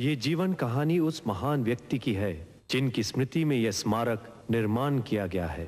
ये जीवन कहानी उस महान व्यक्ति की है जिनकी स्मृति में यह स्मारक निर्माण किया गया है।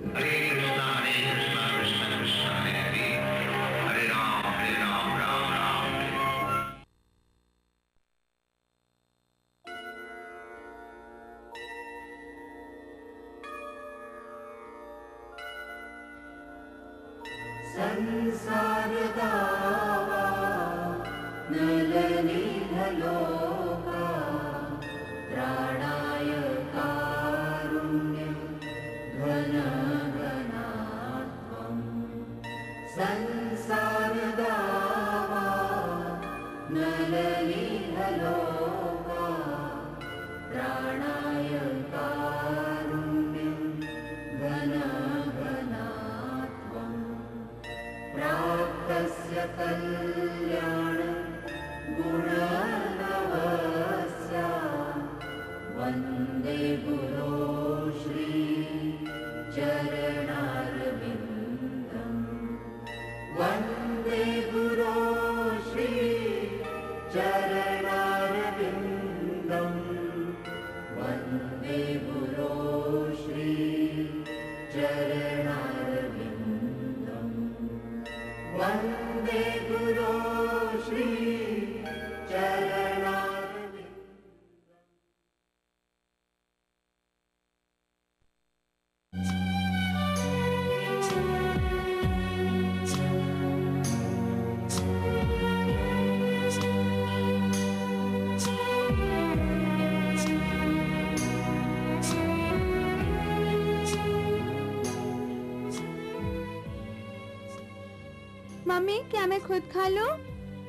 मम्मी, क्या मैं खुद खा लूं?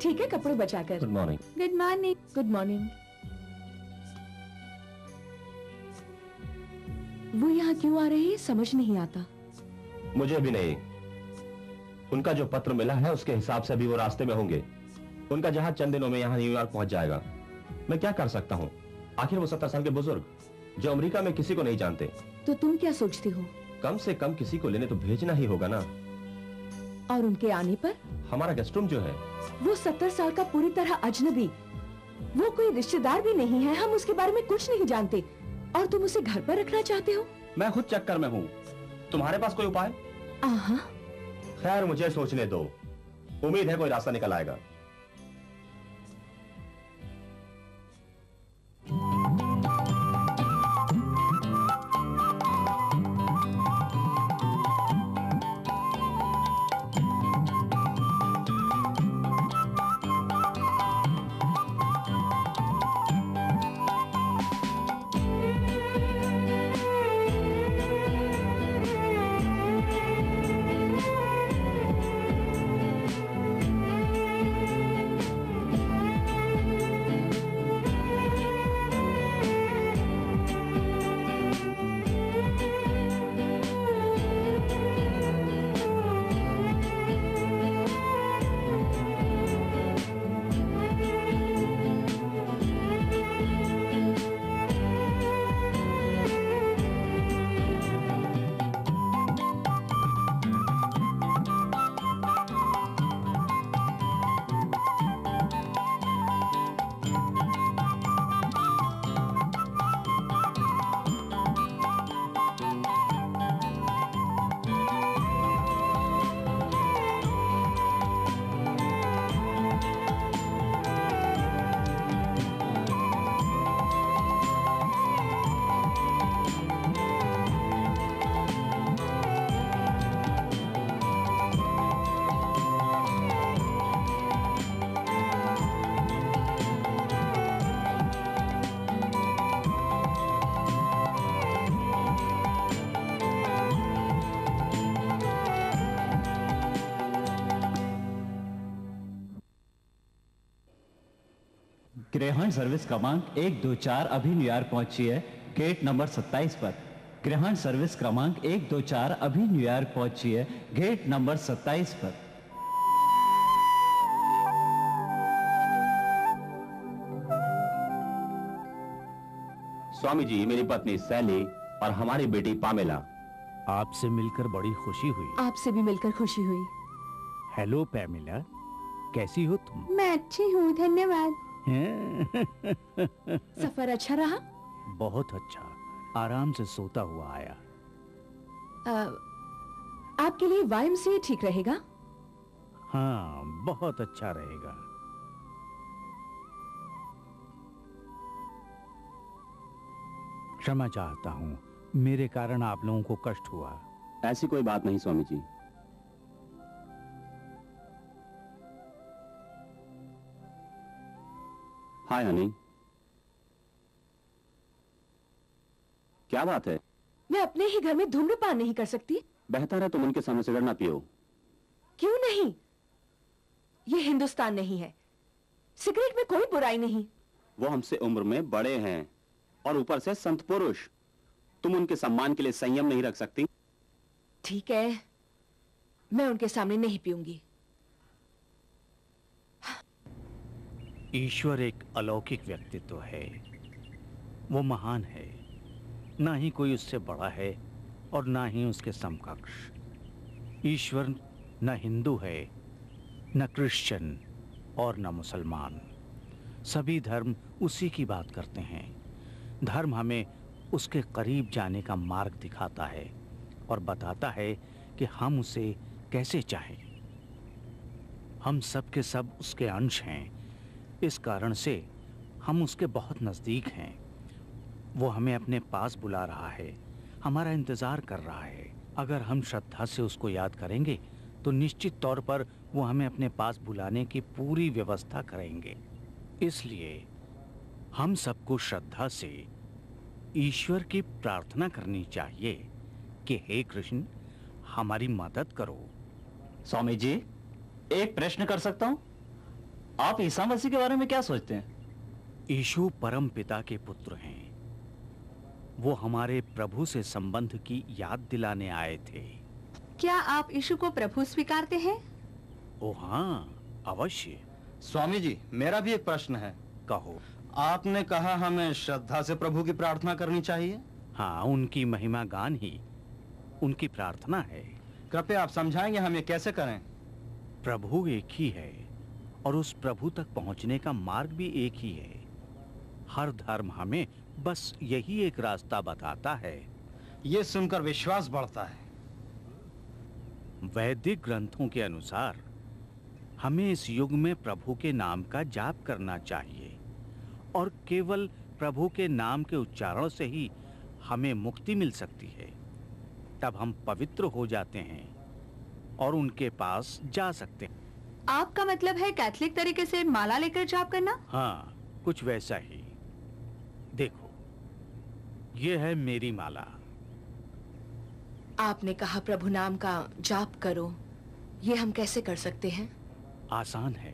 ठीक है, कपड़े बचाकर। Good morning. Good morning. Good morning. वो यहाँ क्यों आ रहे हैं, समझ नहीं आता। मुझे भी नहीं। उनका जो पत्र मिला है उसके हिसाब से भी वो रास्ते में होंगे। उनका जहां चंद दिनों में यहाँ न्यूयॉर्क पहुंच जाएगा। मैं क्या कर सकता हूँ, आखिर वो 70 साल के बुजुर्ग जो अमेरिका में किसी को नहीं जानते। तो तुम क्या सोचती हो? कम से कम किसी को लेने तो भेजना ही होगा ना। और उनके आने पर हमारा गेस्ट रूम जो है वो 70 साल का पूरी तरह अजनबी, वो कोई रिश्तेदार भी नहीं है, हम उसके बारे में कुछ नहीं जानते, और तुम उसे घर पर रखना चाहते हो? मैं खुद चक्कर में हूँ, तुम्हारे पास कोई उपाय? खैर, मुझे सोचने दो, उम्मीद है कोई रास्ता निकल आएगा। ग्रहण सर्विस क्रमांक 124 अभी न्यूयॉर्क पहुंची है, गेट नंबर 27 पर। ग्रहण सर्विस क्रमांक 124 अभी न्यूयॉर्क पहुंची है, गेट नंबर 27 पर। स्वामी जी, मेरी पत्नी सैली और हमारी बेटी पामेला। आपसे मिलकर बड़ी खुशी हुई। आपसे भी मिलकर खुशी हुई। हेलो पामेला, कैसी हो तुम? मैं अच्छी हूँ, धन्यवाद। सफर अच्छा रहा? बहुत अच्छा, आराम से सोता हुआ आया। आपके लिए YMCA ठीक रहेगा? हाँ, बहुत अच्छा रहेगा। क्षमा चाहता हूँ, मेरे कारण आप लोगों को कष्ट हुआ। ऐसी कोई बात नहीं स्वामी जी। हाय हनी, क्या बात है? मैं अपने ही घर में धूम्रपान नहीं कर सकती? बेहतर है तुम उनके सामने सिगरेट ना पियो। क्यों नहीं? ये हिंदुस्तान नहीं है, सिगरेट में कोई बुराई नहीं। वो हमसे उम्र में बड़े हैं और ऊपर से संत पुरुष। तुम उनके सम्मान के लिए संयम नहीं रख सकती? ठीक है, मैं उनके सामने नहीं पीऊंगी। ईश्वर एक अलौकिक व्यक्तित्व है, वो महान है, ना ही कोई उससे बड़ा है और ना ही उसके समकक्ष। ईश्वर न हिंदू है, न क्रिश्चियन और न मुसलमान। सभी धर्म उसी की बात करते हैं। धर्म हमें उसके करीब जाने का मार्ग दिखाता है और बताता है कि हम उसे कैसे चाहें। हम सब के सब उसके अंश हैं, इस कारण से हम उसके बहुत नज़दीक हैं। वो हमें अपने पास बुला रहा है, हमारा इंतज़ार कर रहा है। अगर हम श्रद्धा से उसको याद करेंगे तो निश्चित तौर पर वो हमें अपने पास बुलाने की पूरी व्यवस्था करेंगे। इसलिए हम सबको श्रद्धा से ईश्वर की प्रार्थना करनी चाहिए कि हे कृष्ण, हमारी मदद करो। स्वामी जी, एक प्रश्न कर सकता हूँ? आप ईसा मसीह के बारे में क्या सोचते हैं? यीशु परम पिता के पुत्र हैं। वो हमारे प्रभु से संबंध की याद दिलाने आए थे। क्या आप यीशु को प्रभु स्वीकारते हैं? ओ हाँ, अवश्य। स्वामी जी, मेरा भी एक प्रश्न है। कहो। आपने कहा हमें श्रद्धा से प्रभु की प्रार्थना करनी चाहिए। हाँ, उनकी महिमा गान ही उनकी प्रार्थना है। कृपया आप समझाएंगे हम ये कैसे करें? प्रभु एक ही है और उस प्रभु तक पहुंचने का मार्ग भी एक ही है। हर धर्म हमें बस यही एक रास्ता बताता है। ये सुनकर विश्वास बढ़ता है। वैदिक ग्रंथों के अनुसार हमें इस युग में प्रभु के नाम का जाप करना चाहिए और केवल प्रभु के नाम के उच्चारण से ही हमें मुक्ति मिल सकती है। तब हम पवित्र हो जाते हैं और उनके पास जा सकते हैं। आपका मतलब है कैथलिक तरीके से माला लेकर जाप करना? हाँ, कुछ वैसा ही। देखो, ये है मेरी माला। आपने कहा प्रभु नाम का जाप करो, ये हम कैसे कर सकते हैं? आसान है,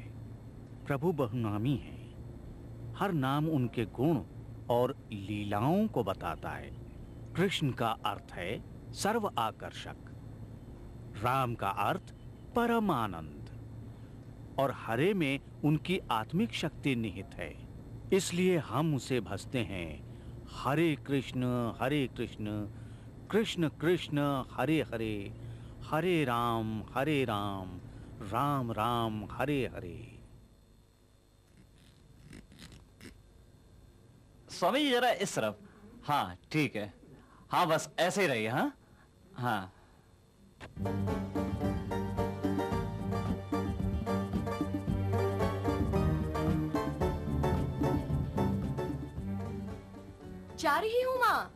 प्रभु बहुनामी है। हर नाम उनके गुण और लीलाओं को बताता है। कृष्ण का अर्थ है सर्व आकर्षक, राम का अर्थ परम आनंद और हरे में उनकी आत्मिक शक्ति निहित है। इसलिए हम उसे भजते हैं, हरे कृष्ण कृष्ण कृष्ण हरे हरे, हरे राम राम राम हरे हरे। स्वामी जी, जरा इस तरफ। हाँ ठीक है, हाँ बस ऐसे ही रहिए। हाँ हाँ। जा रही हूँ माँ,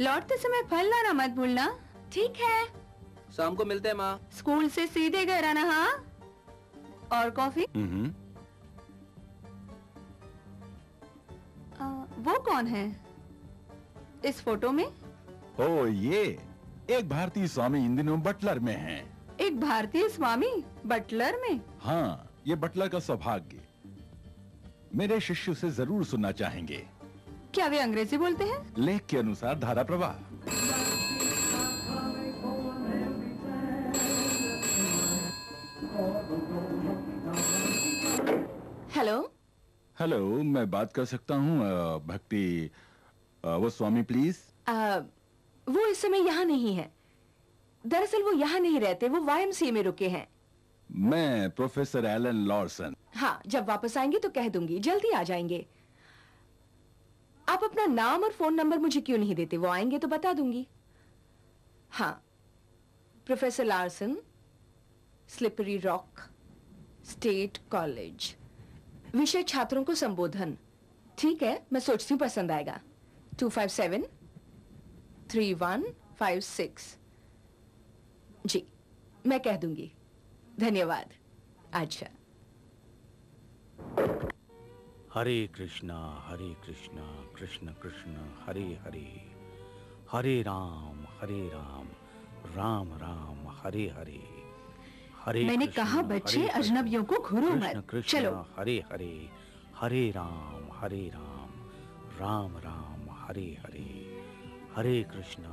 लौटते समय फल लाना मत भूलना। ठीक है, शाम को मिलते हैं माँ। स्कूल से सीधे घर आना। हाँ, और कॉफी। वो कौन है इस फोटो में? ओ, ये एक भारतीय स्वामी इन दिनों बटलर में हैं। एक भारतीय स्वामी बटलर में? हाँ, ये बटलर का सौभाग्य। मेरे शिष्य से जरूर सुनना चाहेंगे। क्या वे अंग्रेजी बोलते हैं? लेख के अनुसार धारा प्रवाह। हेलो हेलो, मैं बात कर सकता हूँ भक्ति वो स्वामी प्लीज? वो इस समय यहाँ नहीं है। दरअसल वो यहाँ नहीं रहते, वो YMCA में रुके हैं। मैं प्रोफेसर एलन लॉर्सन। हाँ, जब वापस आएंगे तो कह दूंगी, जल्दी आ जाएंगे। आप अपना नाम और फोन नंबर मुझे क्यों नहीं देते? वो आएंगे तो बता दूंगी। हाँ, professor Larson, slippery rock state college. विषय छात्रों को संबोधन। ठीक है, मैं सोचती हूँ पसंद आएगा। 257-3156। जी, मैं कह दूंगी। धन्यवाद। अच्छा, हरे कृष्णा कृष्ण कृष्ण हरे हरे, हरे राम राम राम हरे हरे। हरे, मैंने कहा बच्चे अजनबियों को घूरो मत। चलो। हरे हरे, हरे राम राम राम हरे हरे, हरे कृष्णा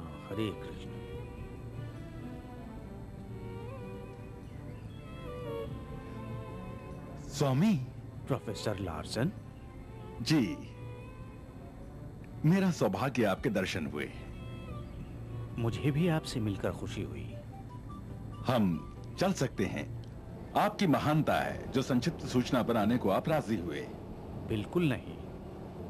स्वामी। प्रोफेसर लॉर्सन जी, मेरा सौभाग्य आपके दर्शन हुए। मुझे भी आपसे मिलकर खुशी हुई। हम चल सकते हैं? आपकी महानता है जो संक्षिप्त सूचना पर आने को आप राजी हुए। बिल्कुल नहीं,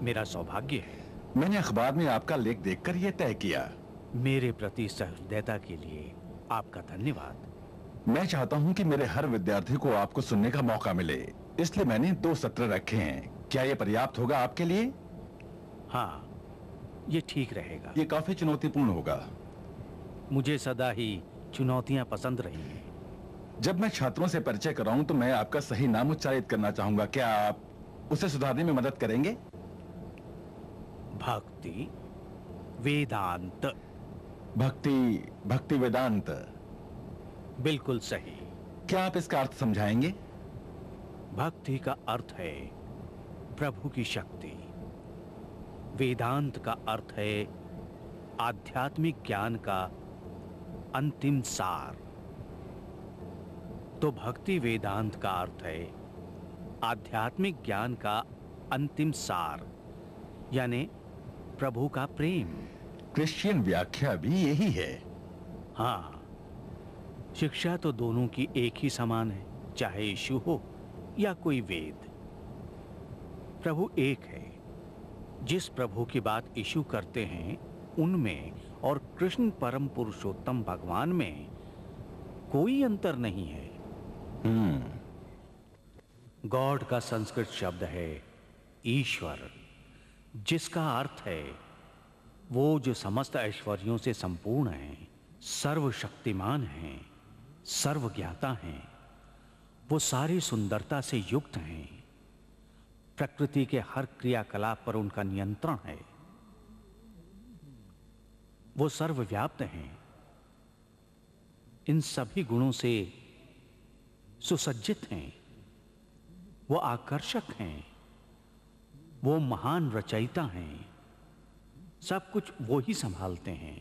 मेरा सौभाग्य है। मैंने अखबार में आपका लेख देखकर यह तय किया। मेरे प्रति सहृदयता के लिए आपका धन्यवाद। मैं चाहता हूं कि मेरे हर विद्यार्थी को आपको सुनने का मौका मिले, इसलिए मैंने 2 सत्र रखे हैं। क्या ये पर्याप्त होगा आपके लिए? हाँ, ये ठीक रहेगा। ये काफी चुनौतीपूर्ण होगा। मुझे सदा ही चुनौतियां पसंद रही हैं। जब मैं छात्रों से परिचय कराऊं तो मैं आपका सही नाम उच्चारित करना चाहूंगा। क्या आप उसे सुधारने में मदद करेंगे? भक्ति वेदांत। भक्ति वेदांत, बिल्कुल सही। क्या आप इसका अर्थ समझाएंगे? भक्ति का अर्थ है प्रभु की शक्ति, वेदांत का अर्थ है आध्यात्मिक ज्ञान का अंतिम सार। तो भक्ति वेदांत का अर्थ है आध्यात्मिक ज्ञान का अंतिम सार, यानी प्रभु का प्रेम। क्रिश्चियन व्याख्या भी यही है। हाँ, शिक्षा तो दोनों की एक ही समान है, चाहे यीशु हो या कोई वेद। प्रभु एक है। जिस प्रभु की बात यीशु करते हैं, उनमें और कृष्ण परम पुरुषोत्तम भगवान में कोई अंतर नहीं है। गॉड का संस्कृत शब्द है ईश्वर, जिसका अर्थ है वो जो समस्त ऐश्वर्यों से संपूर्ण है, सर्वशक्तिमान है, सर्वज्ञाता हैं, वो सारी सुंदरता से युक्त हैं। प्रकृति के हर क्रियाकलाप पर उनका नियंत्रण है। वो सर्वव्याप्त हैं। इन सभी गुणों से सुसज्जित हैं। वो आकर्षक हैं, वो महान रचयिता हैं। सब कुछ वो ही संभालते हैं।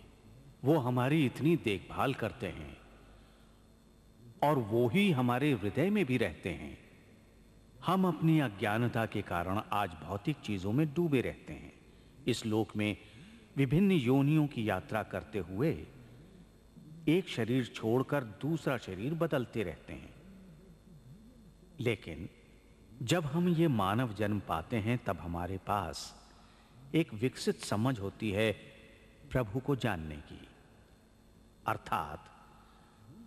वो हमारी इतनी देखभाल करते हैं और वो ही हमारे हृदय में भी रहते हैं। हम अपनी अज्ञानता के कारण आज भौतिक चीज़ों में डूबे रहते हैं। इस लोक में विभिन्न योनियों की यात्रा करते हुए एक शरीर छोड़कर दूसरा शरीर बदलते रहते हैं। लेकिन जब हम ये मानव जन्म पाते हैं, तब हमारे पास एक विकसित समझ होती है प्रभु को जानने की। अर्थात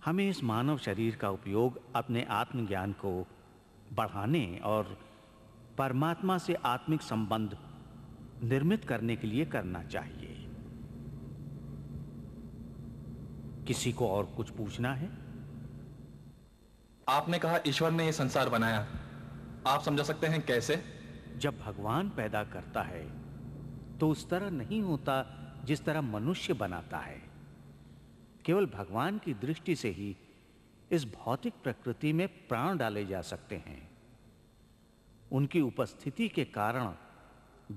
हमें इस मानव शरीर का उपयोग अपने आत्मज्ञान को बढ़ाने और परमात्मा से आत्मिक संबंध निर्मित करने के लिए करना चाहिए। किसी को और कुछ पूछना है? आपने कहा ईश्वर ने यह संसार बनाया, आप समझा सकते हैं कैसे? जब भगवान पैदा करता है तो उस तरह नहीं होता जिस तरह मनुष्य बनाता है। केवल भगवान की दृष्टि से ही इस भौतिक प्रकृति में प्राण डाले जा सकते हैं। उनकी उपस्थिति के कारण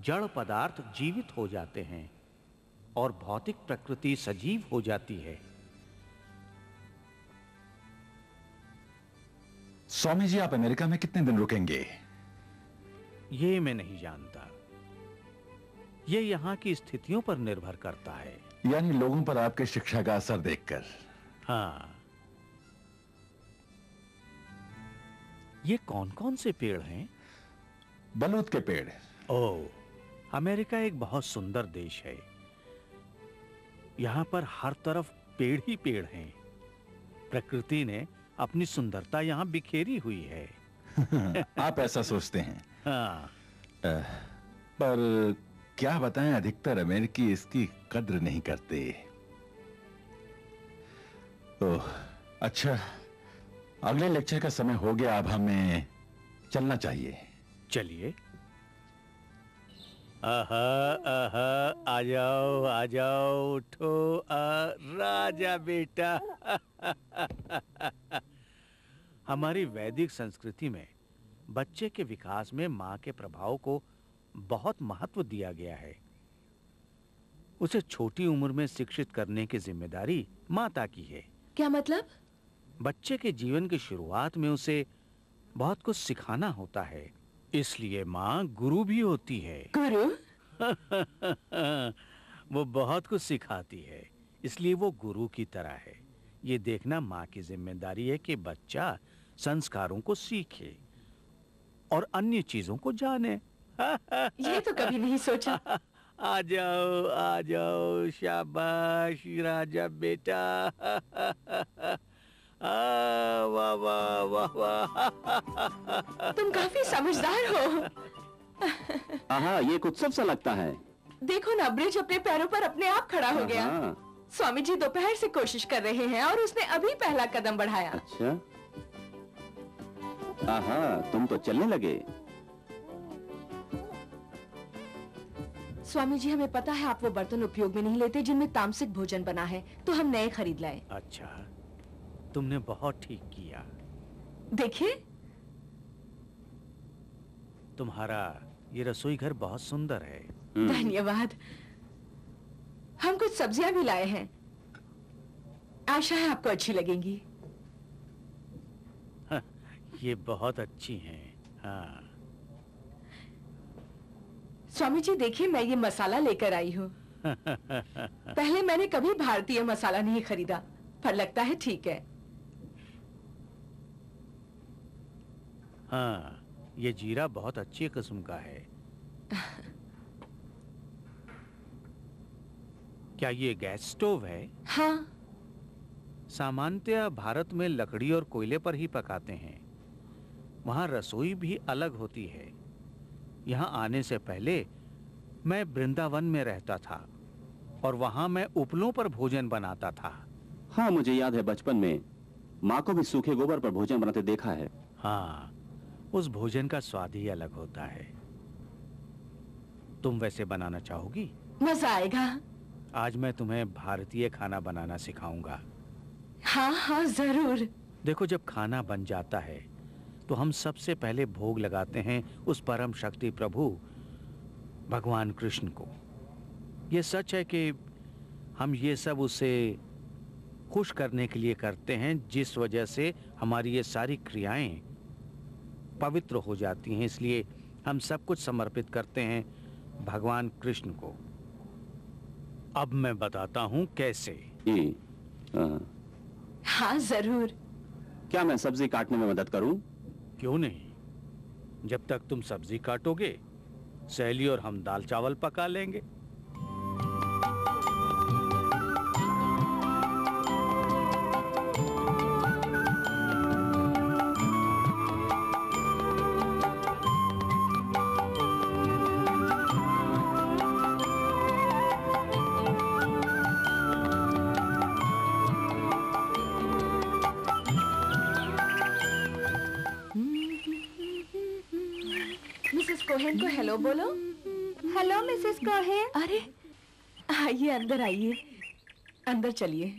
जड़ पदार्थ जीवित हो जाते हैं और भौतिक प्रकृति सजीव हो जाती है। स्वामी जी, आप अमेरिका में कितने दिन रुकेंगे? ये मैं नहीं जानता। ये यहाँ की स्थितियों पर निर्भर करता है। यानी लोगों पर आपके शिक्षा का असर देखकर। हाँ, ये कौन कौन से पेड़ हैं? बलूत के पेड़। ओह, अमेरिका एक बहुत सुंदर देश है। यहाँ पर हर तरफ पेड़ ही पेड़ हैं। प्रकृति ने अपनी सुंदरता यहाँ बिखेरी हुई है। आप ऐसा सोचते हैं? हाँ। पर क्या बताएं, अधिकतर अमेरिकी इसकी कद्र नहीं करते। ओह, अच्छा, अगले लेक्चर का समय हो गया, अब हमें चलना चाहिए। चलिए। आहा आहा, आ जाओ आ जाओ, उठो राजा बेटा। हमारी वैदिक संस्कृति में बच्चे के विकास में माँ के प्रभाव को बहुत महत्व दिया गया है। उसे छोटी उम्र में शिक्षित करने की जिम्मेदारी माता की है। क्या मतलब? बच्चे के जीवन की शुरुआत में उसे बहुत कुछ सिखाना होता है, इसलिए माँ गुरु भी होती है। गुरु? वो बहुत कुछ सिखाती है, इसलिए वो गुरु की तरह है। ये देखना माँ की जिम्मेदारी है कि बच्चा संस्कारों को सीखे और अन्य चीजों को जाने। ये तो कभी नहीं सोचा। आ जाओ, शाबाश राजा बेटा। वाह वाह वाह वाह, तुम काफी समझदार हो। हाँ, ये कुछ सब सा लगता है। देखो ना, ब्रिज अपने पैरों पर अपने आप खड़ा हो गया। स्वामी जी दोपहर से कोशिश कर रहे हैं और उसने अभी पहला कदम बढ़ाया। अच्छा, हाँ, तुम तो चलने लगे। स्वामी जी, हमें पता है आप वो बर्तन उपयोग में नहीं लेते जिनमें तामसिक भोजन बना है, तो हम नए खरीद लाए। अच्छा, तुमने बहुत ठीक किया। देखिए, तुम्हारा ये रसोई घर बहुत सुंदर है। धन्यवाद। हम कुछ सब्जियां भी लाए हैं, आशा है आपको अच्छी लगेंगी। हाँ, ये बहुत अच्छी हैं। हाँ। स्वामी जी देखिए, मैं ये मसाला लेकर आई हूँ। पहले मैंने कभी भारतीय मसाला नहीं खरीदा, पर लगता है ठीक है। हाँ, ये जीरा बहुत अच्छी किस्म का है। क्या ये गैस स्टोव है? हाँ। सामान्यतः भारत में लकड़ी और कोयले पर ही पकाते हैं। वहाँ रसोई भी अलग होती है। यहाँ आने से पहले मैं वृंदावन में रहता था और वहाँ मैं उपलों पर भोजन बनाता था। हाँ, मुझे याद है, बचपन में माँ को भी सूखे गोबर पर भोजन बनाते देखा है। हाँ, उस भोजन का स्वाद ही अलग होता है। तुम वैसे बनाना चाहोगी? मजा आएगा। आज मैं तुम्हें भारतीय खाना बनाना सिखाऊंगा। हाँ हाँ, जरूर। देखो, जब खाना बन जाता है तो हम सबसे पहले भोग लगाते हैं उस परम शक्ति प्रभु भगवान कृष्ण को। ये सच है कि हम ये सब उसे खुश करने के लिए करते हैं, जिस वजह से हमारी ये सारी क्रियाएं पवित्र हो जाती हैं। इसलिए हम सब कुछ समर्पित करते हैं भगवान कृष्ण को। अब मैं बताता हूँ कैसे। हाँ, जरूर। क्या मैं सब्जी काटने में मदद करूँ? क्यों नहीं। जब तक तुम सब्जी काटोगे, सहेली और हम दाल चावल पका लेंगे। बोलो। Hello Mrs Cohen. अरे आइए, अंदर आइए, अंदर चलिए।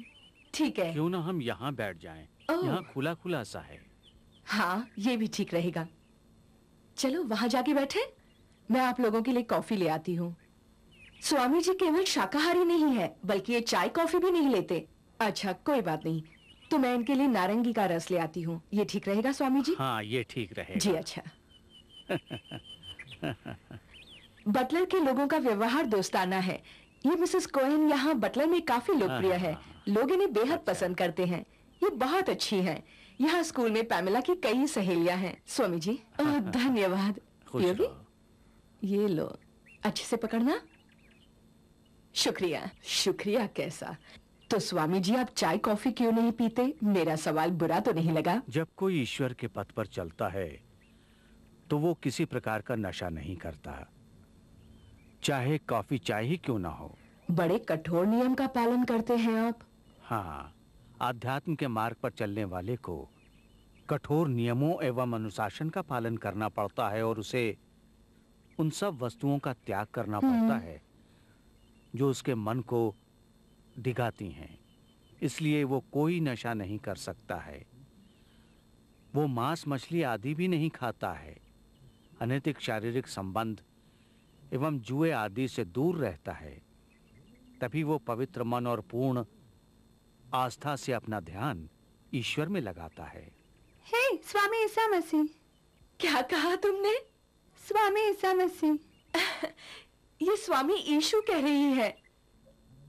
ठीक है। क्यों ना हम यहाँ बैठ जाएं? यहाँ खुला खुला सा है। हाँ, ये भी ठीक रहेगा। चलो वहाँ जाके बैठे, मैं आप लोगों के लिए कॉफी ले आती हूँ। स्वामी जी केवल शाकाहारी नहीं है, बल्कि ये चाय कॉफी भी नहीं लेते। अच्छा, कोई बात नहीं, तो मैं इनके लिए नारंगी का रस ले आती हूँ। ये ठीक रहेगा स्वामी जी? हाँ, ये ठीक रहेगा जी। अच्छा। बटलर के लोगों का व्यवहार दोस्ताना है। ये मिसेस कोहेन यहाँ बटलर में काफी लोकप्रिय है। लोग इन्हें बेहद पसंद करते हैं। ये बहुत अच्छी हैं। यहाँ स्कूल में पैमेला की कई सहेलियाँ हैं। स्वामी जी धन्यवाद। योगी ये लो, अच्छे से पकड़ना। शुक्रिया। शुक्रिया कैसा? तो स्वामी जी आप चाय कॉफी क्यों नहीं पीते? मेरा सवाल बुरा तो नहीं लगा? जब कोई ईश्वर के पथ पर चलता है तो वो किसी प्रकार का नशा नहीं करता, चाहे कॉफी चाय ही क्यों ना हो। बड़े कठोर नियम का पालन करते हैं आप। हाँ, आध्यात्म के मार्ग पर चलने वाले को कठोर नियमों एवं अनुशासन का पालन करना पड़ता है और उसे उन सब वस्तुओं का त्याग करना पड़ता है जो उसके मन को दिखाती हैं। इसलिए वो कोई नशा नहीं कर सकता है, वो मांस मछली आदि भी नहीं खाता है, अनैतिक शारीरिक संबंध एवं जुए आदि से दूर रहता है। तभी वो पवित्र मन और पूर्ण आस्था से अपना ध्यान ईश्वर में लगाता है। हे स्वामी ईसा मसीह, क्या कहा तुमने? स्वामी ईसा मसीह, ये स्वामी ईशु कह रही है।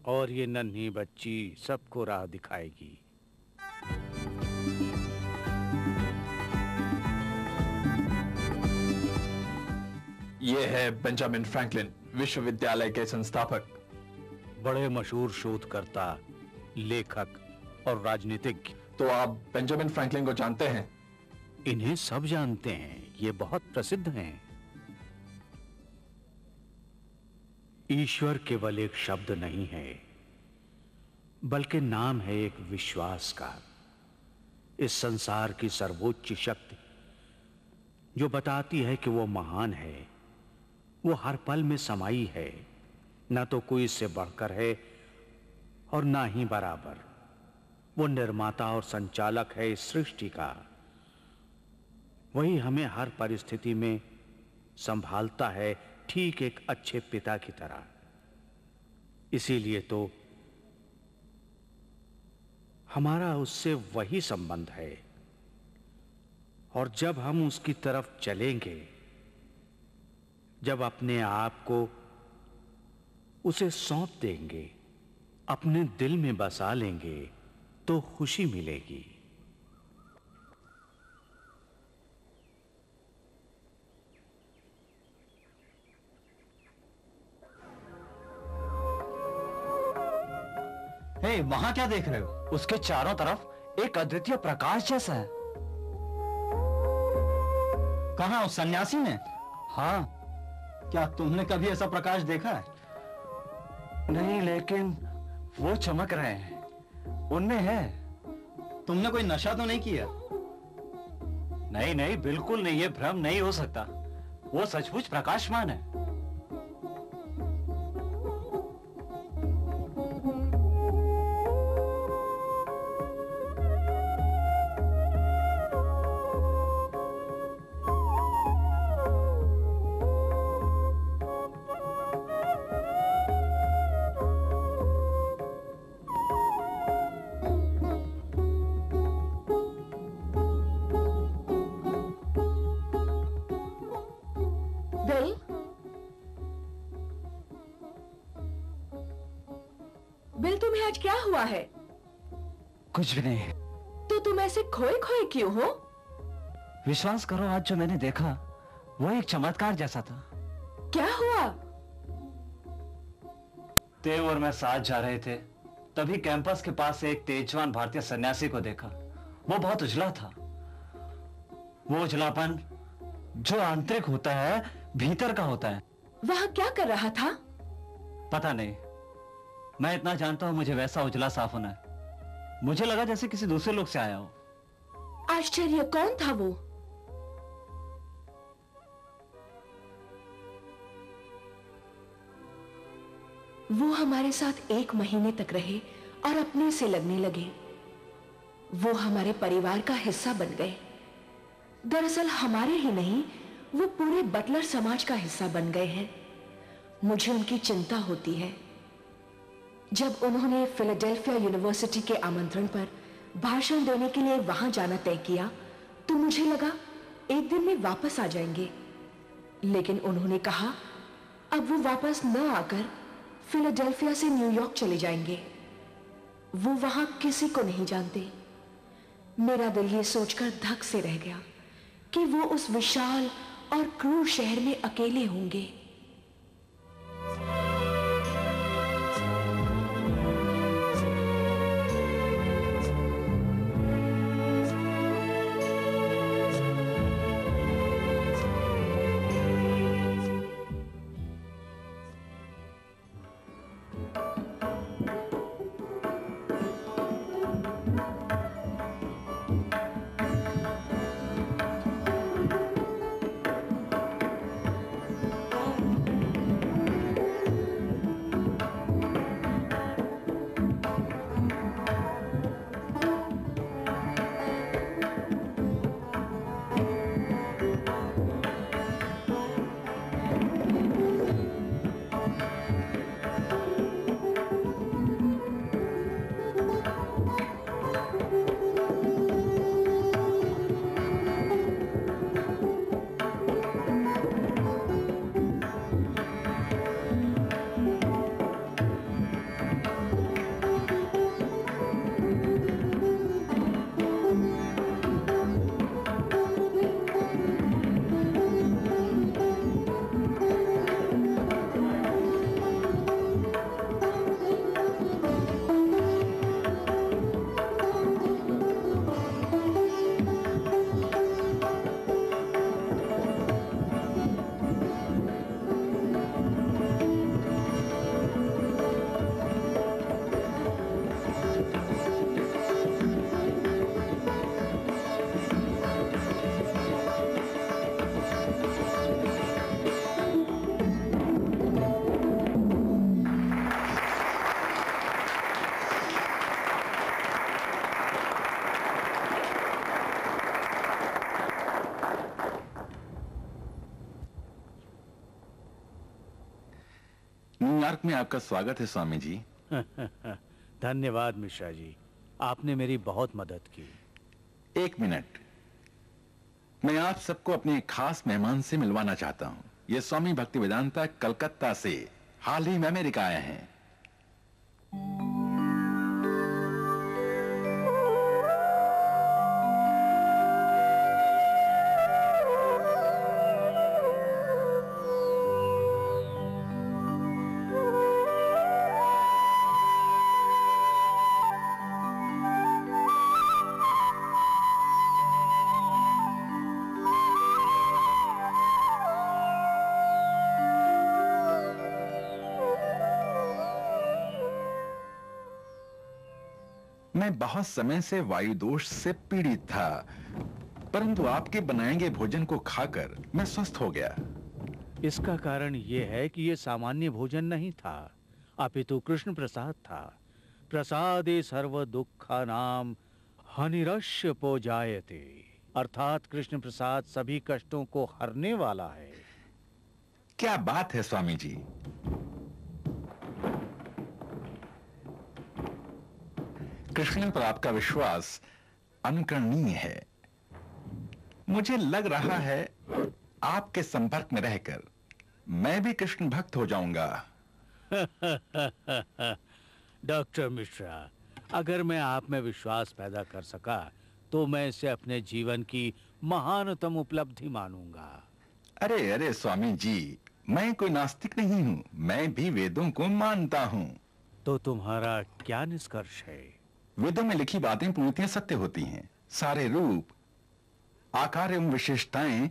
और ये नन्ही बच्ची सबको राह दिखाएगी। ये है बेंजामिन फ्रैंकलिन, विश्वविद्यालय के संस्थापक, बड़े मशहूर शोधकर्ता, लेखक और राजनीतिज्ञ। तो आप बेंजामिन फ्रैंकलिन को जानते हैं? इन्हें सब जानते हैं, ये बहुत प्रसिद्ध हैं। ईश्वर केवल एक शब्द नहीं है, बल्कि नाम है एक विश्वास का। इस संसार की सर्वोच्च शक्ति जो बताती है कि वो महान है, वो हर पल में समाई है, ना तो कोई इससे बढ़कर है और ना ही बराबर। वो निर्माता और संचालक है इस सृष्टि का, वही हमें हर परिस्थिति में संभालता है, ठीक एक अच्छे पिता की तरह। इसीलिए तो हमारा उससे वही संबंध है, और जब हम उसकी तरफ चलेंगे, जब अपने आप को उसे सौंप देंगे, अपने दिल में बसा लेंगे, तो खुशी मिलेगी। हे, वहां क्या देख रहे हो? उसके चारों तरफ एक अद्वितीय प्रकाश जैसा है। कहाँ उस सन्यासी में? हाँ, क्या तुमने कभी ऐसा प्रकाश देखा है? नहीं, लेकिन वो चमक रहे हैं, उनमें है। तुमने कोई नशा तो नहीं किया? नहीं नहीं, बिल्कुल नहीं, ये भ्रम नहीं हो सकता, वो सचमुच प्रकाशमान है। कुछ भी नहीं। तो तुम ऐसे खोए खोए क्यों हो? विश्वास करो, आज जो मैंने देखा वो एक चमत्कार जैसा था। क्या हुआ? देव और मैं साथ जा रहे थे, तभी कैंपस के पास एक तेजवान भारतीय सन्यासी को देखा। वो बहुत उजला था। वो उजलापन जो आंतरिक होता है, भीतर का होता है। वह क्या कर रहा था? पता नहीं, मैं इतना जानता हूँ मुझे वैसा उजला साफ होना है। मुझे लगा जैसे किसी दूसरे लोग से आया हो। आश्चर्य, कौन था वो? वो हमारे साथ 1 महीने तक रहे और अपने से लगने लगे। वो हमारे परिवार का हिस्सा बन गए। दरअसल हमारे ही नहीं, वो पूरे बटलर समाज का हिस्सा बन गए हैं। मुझे उनकी चिंता होती है। जब उन्होंने फिलाडेल्फिया यूनिवर्सिटी के आमंत्रण पर भाषण देने के लिए वहां जाना तय किया, तो मुझे लगा एक दिन में वापस आ जाएंगे, लेकिन उन्होंने कहा अब वो वापस न आकर फिलाडेल्फिया से न्यूयॉर्क चले जाएंगे। वो वहां किसी को नहीं जानते। मेरा दिल ये सोचकर धक से रह गया कि वो उस विशाल और क्रूर शहर में अकेले होंगे। न्यूयॉर्क में आपका स्वागत है स्वामी जी। धन्यवाद मिश्रा जी, आपने मेरी बहुत मदद की। एक मिनट, मैं आप सबको अपने एक खास मेहमान से मिलवाना चाहता हूँ। ये स्वामी भक्ति वेदांता कलकत्ता से हाल ही में अमेरिका आए हैं। मैं बहुत समय से वायु दोष से पीड़ित था, परंतु आपके बनाए गए भोजन को खाकर मैं स्वस्थ हो गया। इसका कारण यह है कि यह सामान्य भोजन नहीं था, अपितु कृष्ण प्रसाद था। प्रसादे सर्व दुखा नाम हनिरश्य पोजायते, अर्थात कृष्ण प्रसाद सभी कष्टों को हरने वाला है। क्या बात है स्वामी जी। कृष्ण पर आपका विश्वास अनुकरणीय है। मुझे लग रहा है आपके संपर्क में रहकर मैं भी कृष्ण भक्त हो जाऊंगा। डॉक्टर मिश्रा, अगर मैं आप में विश्वास पैदा कर सका तो मैं इसे अपने जीवन की महानतम उपलब्धि मानूंगा। अरे अरे स्वामी जी, मैं कोई नास्तिक नहीं हूँ, मैं भी वेदों को मानता हूँ। तो तुम्हारा क्या निष्कर्ष है? वेदों में लिखी बातें पूर्णतः सत्य होती हैं। सारे रूप, आकार एवं विशेषताएं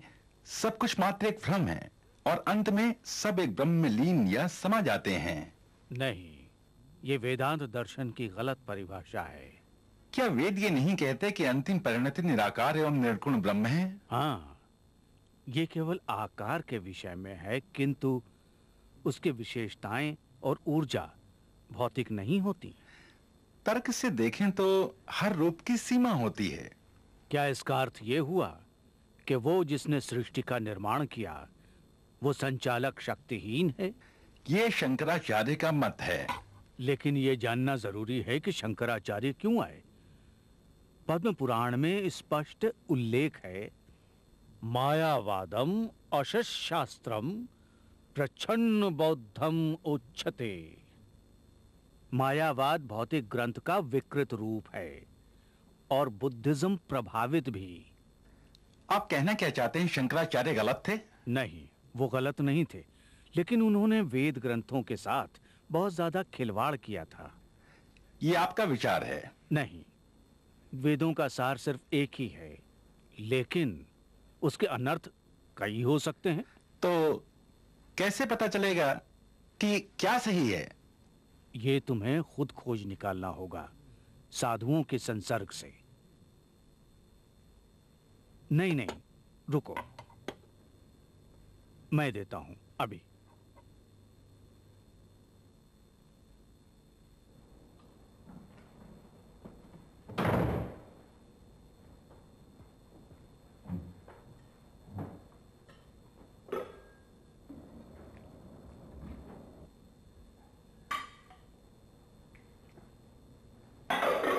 सब कुछ मात्र एक भ्रम है और अंत में सब एक ब्रह्म में लीन या समा जाते हैं। नहीं, ये वेदांत दर्शन की गलत परिभाषा है। क्या वेद ये नहीं कहते कि अंतिम परिणति निराकार एवं निर्गुण ब्रह्म है? हाँ, ये केवल आकार के विषय में है, किंतु उसके विशेषताएं और ऊर्जा भौतिक नहीं होती। तर्क से देखें तो हर रूप की सीमा होती है। क्या इसका अर्थ ये हुआ कि वो जिसने सृष्टि का निर्माण किया वो संचालक शक्तिहीन है? ये शंकराचार्य का मत है। लेकिन ये जानना जरूरी है कि शंकराचार्य क्यों आए। पद्म पुराण में स्पष्ट उल्लेख है, मायावादम अशस्शास्त्रम प्रच्छन्न बौद्धम उच्चते। मायावाद भौतिक ग्रंथ का विकृत रूप है और बुद्धिज्म प्रभावित भी। आप कहना क्या चाहते हैं, शंकराचार्य गलत थे? नहीं, वो गलत नहीं थे, लेकिन उन्होंने वेद ग्रंथों के साथ बहुत ज्यादा खिलवाड़ किया था। ये आपका विचार है? नहीं, वेदों का सार सिर्फ एक ही है, लेकिन उसके अनर्थ कई हो सकते हैं। तो कैसे पता चलेगा कि क्या सही है? ये तुम्हें खुद खोज निकालना होगा, साधुओं के संसर्ग से। नहीं नहीं, रुको, मैं देता हूं अभी।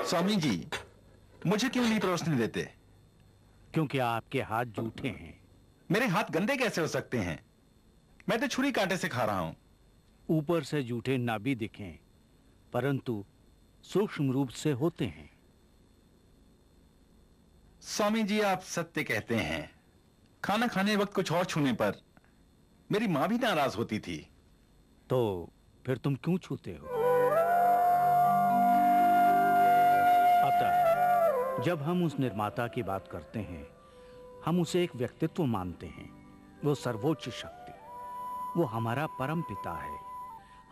स्वामी जी, मुझे क्यों नहीं परोसने देते? क्योंकि आपके हाथ जूठे हैं। मेरे हाथ गंदे कैसे हो सकते हैं? मैं तो छुरी कांटे से खा रहा हूं। ऊपर से जूठे ना भी दिखें, परंतु सूक्ष्म रूप से होते हैं। स्वामी जी, आप सत्य कहते हैं। खाना खाने वक्त कुछ और छूने पर मेरी माँ भी नाराज होती थी। तो फिर तुम क्यों छूते हो? जब हम उस निर्माता की बात करते हैं, हम उसे एक व्यक्तित्व मानते हैं। वो सर्वोच्च शक्ति, वो हमारा परम पिता है।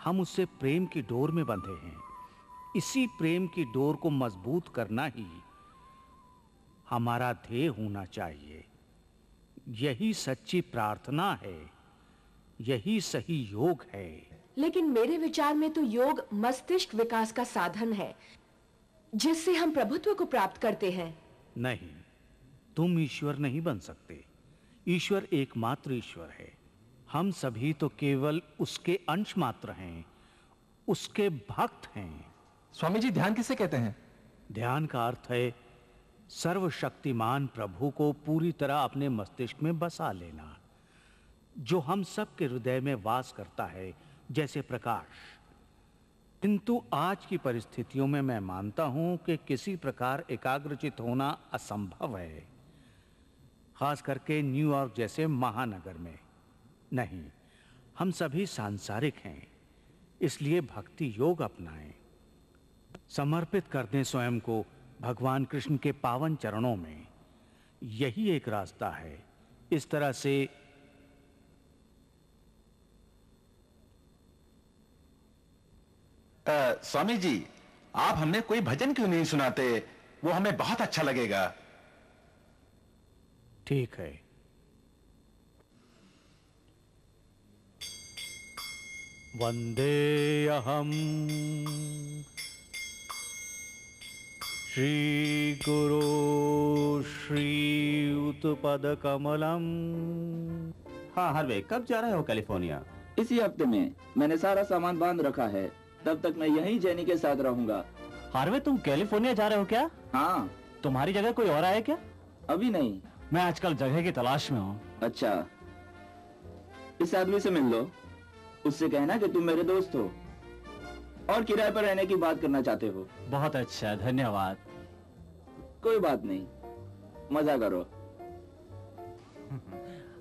हम उससे प्रेम की डोर में बंधे हैं। इसी प्रेम की डोर को मजबूत करना ही हमारा ध्येय होना चाहिए। यही सच्ची प्रार्थना है, यही सही योग है। लेकिन मेरे विचार में तो योग मस्तिष्क विकास का साधन है, जिससे हम प्रभुत्व को प्राप्त करते हैं। नहीं, तुम ईश्वर नहीं बन सकते। ईश्वर एकमात्र ईश्वर है। हम सभी तो केवल उसके अंश मात्र हैं, उसके भक्त हैं। स्वामी जी, ध्यान किसे कहते हैं? ध्यान का अर्थ है सर्वशक्तिमान प्रभु को पूरी तरह अपने मस्तिष्क में बसा लेना, जो हम सब के हृदय में वास करता है, जैसे प्रकाश। किंतु आज की परिस्थितियों में मैं मानता हूं कि किसी प्रकार एकाग्रचित होना असंभव है, खास करके न्यूयॉर्क जैसे महानगर में। नहीं, हम सभी सांसारिक हैं, इसलिए भक्ति योग अपनाएं। समर्पित कर दें स्वयं को भगवान कृष्ण के पावन चरणों में। यही एक रास्ता है। इस तरह से स्वामी जी, आप हमें कोई भजन क्यों नहीं सुनाते? वो हमें बहुत अच्छा लगेगा। ठीक है, वंदे अहम श्री गुरु श्री उत्पद कमलम। हाँ हरवे, कब जा रहे हो कैलिफोर्निया? इसी हफ्ते में। मैंने सारा सामान बांध रखा है, तब तक मैं यहीं जेनी के साथ रहूंगा। हार्वे, तुम कैलिफोर्निया जा रहे हो क्या? हाँ। तुम्हारी जगह कोई और आया क्या? अभी नहीं, मैं आजकल जगह की तलाश में हूँ। अच्छा, इस आदमी से मिल लो। उससे कहना कि तुम मेरे दोस्त हो और किराए पर रहने की बात करना चाहते हो। बहुत अच्छा, धन्यवाद। कोई बात नहीं, मजा करो।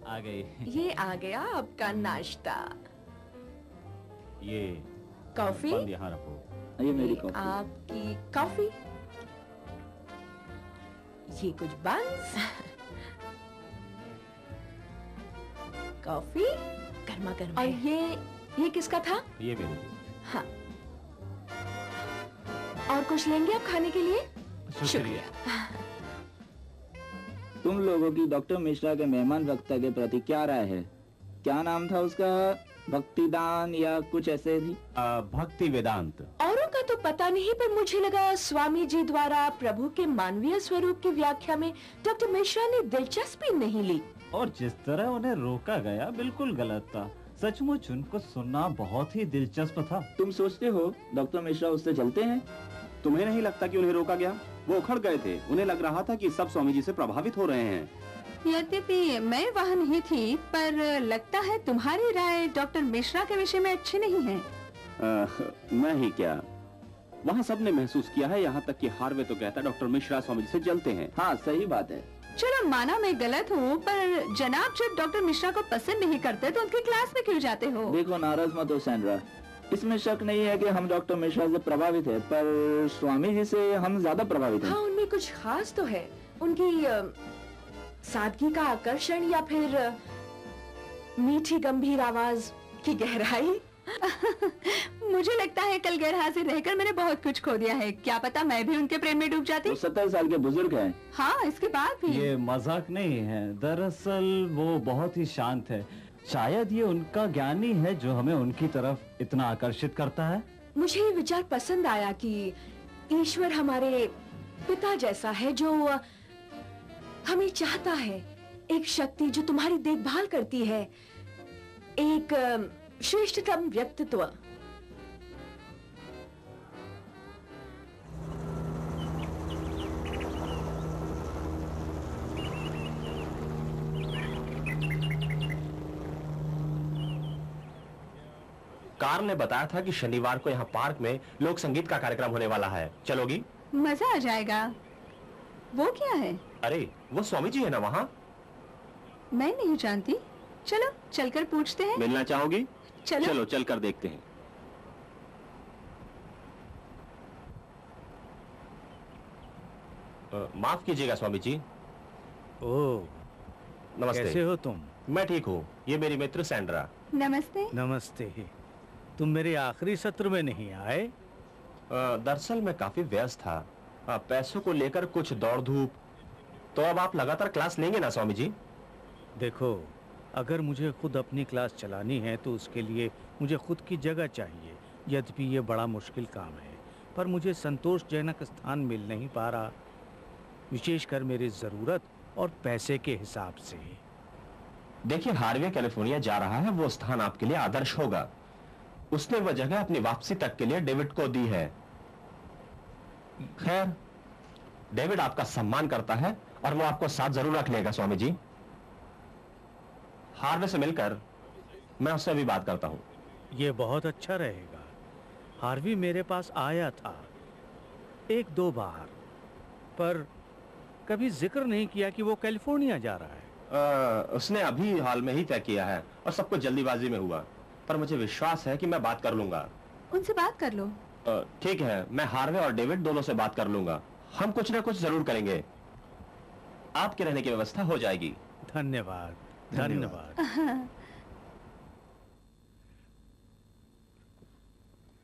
आ गई। ये आ गया आपका नाश्ता। ये कॉफी यहाँ रखो, ये मेरी कॉफी। आपकी कॉफी, ये कुछ बंस। कॉफी गर्मा गर्मा। और ये किसका था? ये मेरा। हाँ, और कुछ लेंगे आप खाने के लिए? शुक्रिया। तुम लोगों की डॉक्टर मिश्रा के मेहमान वक्ता के प्रति क्या राय है? क्या नाम था उसका? भक्तिदान या कुछ ऐसे ही? भक्ति वेदांत। औरों का तो पता नहीं, पर मुझे लगा स्वामी जी द्वारा प्रभु के मानवीय स्वरूप की व्याख्या में डॉक्टर मिश्रा ने दिलचस्पी नहीं ली, और जिस तरह उन्हें रोका गया बिल्कुल गलत था। सचमुच उनको सुनना बहुत ही दिलचस्प था। तुम सोचते हो डॉक्टर मिश्रा उससे जलते हैं? तुम्हें नहीं लगता कि उन्हें रोका गया? वो उखड़ गए थे। उन्हें लग रहा था कि सब स्वामी जी से प्रभावित हो रहे हैं। यद्यपि मैं वहाँ नहीं थी, पर लगता है तुम्हारी राय डॉक्टर मिश्रा के विषय में अच्छी नहीं है। नहीं क्या, वहाँ सबने महसूस किया है, यहाँ तक कि हार्वे तो कहता है डॉक्टर मिश्रा स्वामी जी से जलते हैं। हाँ सही बात है। चलो माना मैं गलत हूँ, पर जनाब जब डॉक्टर मिश्रा को पसंद नहीं करते तो उनकी क्लास में क्यों जाते हो? देखो नाराज मत हो सैंड्रा, इसमें शक नहीं है कि हम डॉक्टर मिश्रा से प्रभावित है, पर स्वामी जी से हम ज्यादा प्रभावित हैं। हाँ उनमें कुछ खास तो है, उनकी सादगी का आकर्षण या फिर मीठी गंभीर आवाज की गहराई। मुझे लगता है कल गैर हाजिर रहकर मैंने बहुत कुछ खो दिया है, क्या पता मैं भी उनके प्रेम में डूब जाती। 70 साल के बुजुर्ग हैं। हाँ इसके बाद भी। ये मजाक नहीं है, दरअसल वो बहुत ही शांत है, शायद ये उनका ज्ञान ही है जो हमें उनकी तरफ इतना आकर्षित करता है। मुझे ये विचार पसंद आया कि ईश्वर हमारे पिता जैसा है जो हमें चाहता है, एक शक्ति जो तुम्हारी देखभाल करती है, एक श्रेष्ठतम व्यक्तित्व। कार ने बताया था कि शनिवार को यहाँ पार्क में लोक संगीत का कार्यक्रम होने वाला है, चलोगी? मजा आ जाएगा। वो क्या है? अरे वो स्वामी जी है ना वहाँ। मैं नहीं जानती, चलो चलकर पूछते हैं। मिलना चाहोगी? चलो चलकर देखते हैं। माफ कीजिएगा स्वामी जी। ओह नमस्ते, कैसे हो तुम? मैं ठीक हूँ, ये मेरी मित्र सैंड्रा। नमस्ते। नमस्ते। तुम मेरे आखिरी सत्र में नहीं आए? दरअसल मैं काफी व्यस्त था, पैसों को लेकर कुछ दौड़ धूप। तो अब आप लगातार क्लास लेंगे ना स्वामी जी? देखो अगर मुझे खुद अपनी क्लास चलानी है तो उसके लिए मुझे खुद की जगह चाहिए, यद्यपि ये बड़ा मुश्किल काम है, पर मुझे संतोषजनक स्थान मिल नहीं पा रहा, विशेषकर मेरी ज़रूरत और पैसे के हिसाब से। देखिए हार्वे कैलिफोर्निया जा रहा है, वो स्थान आपके लिए आदर्श होगा। उसने वह जगह अपनी वापसी तक के लिए डेविड को दी है। खैर डेविड आपका सम्मान करता है और वो आपको साथ जरूर रख लेगा स्वामी जी। हार्वे से मिलकर मैं उससे भी बात करता हूँ। ये बहुत अच्छा रहेगा। हार्वे मेरे पास आया था 1-2 बार, पर कभी जिक्र नहीं किया कि वो कैलिफोर्निया जा रहा है। उसने अभी हाल में ही तय किया है और सबको जल्दीबाजी में हुआ, पर मुझे विश्वास है कि मैं बात कर लूंगा। उनसे बात कर लो। ठीक है, मैं हार्वे और डेविड दोनों से बात कर लूंगा, हम कुछ ना कुछ जरूर करेंगे। आपके रहने की व्यवस्था हो जाएगी। धन्यवाद। धन्यवाद।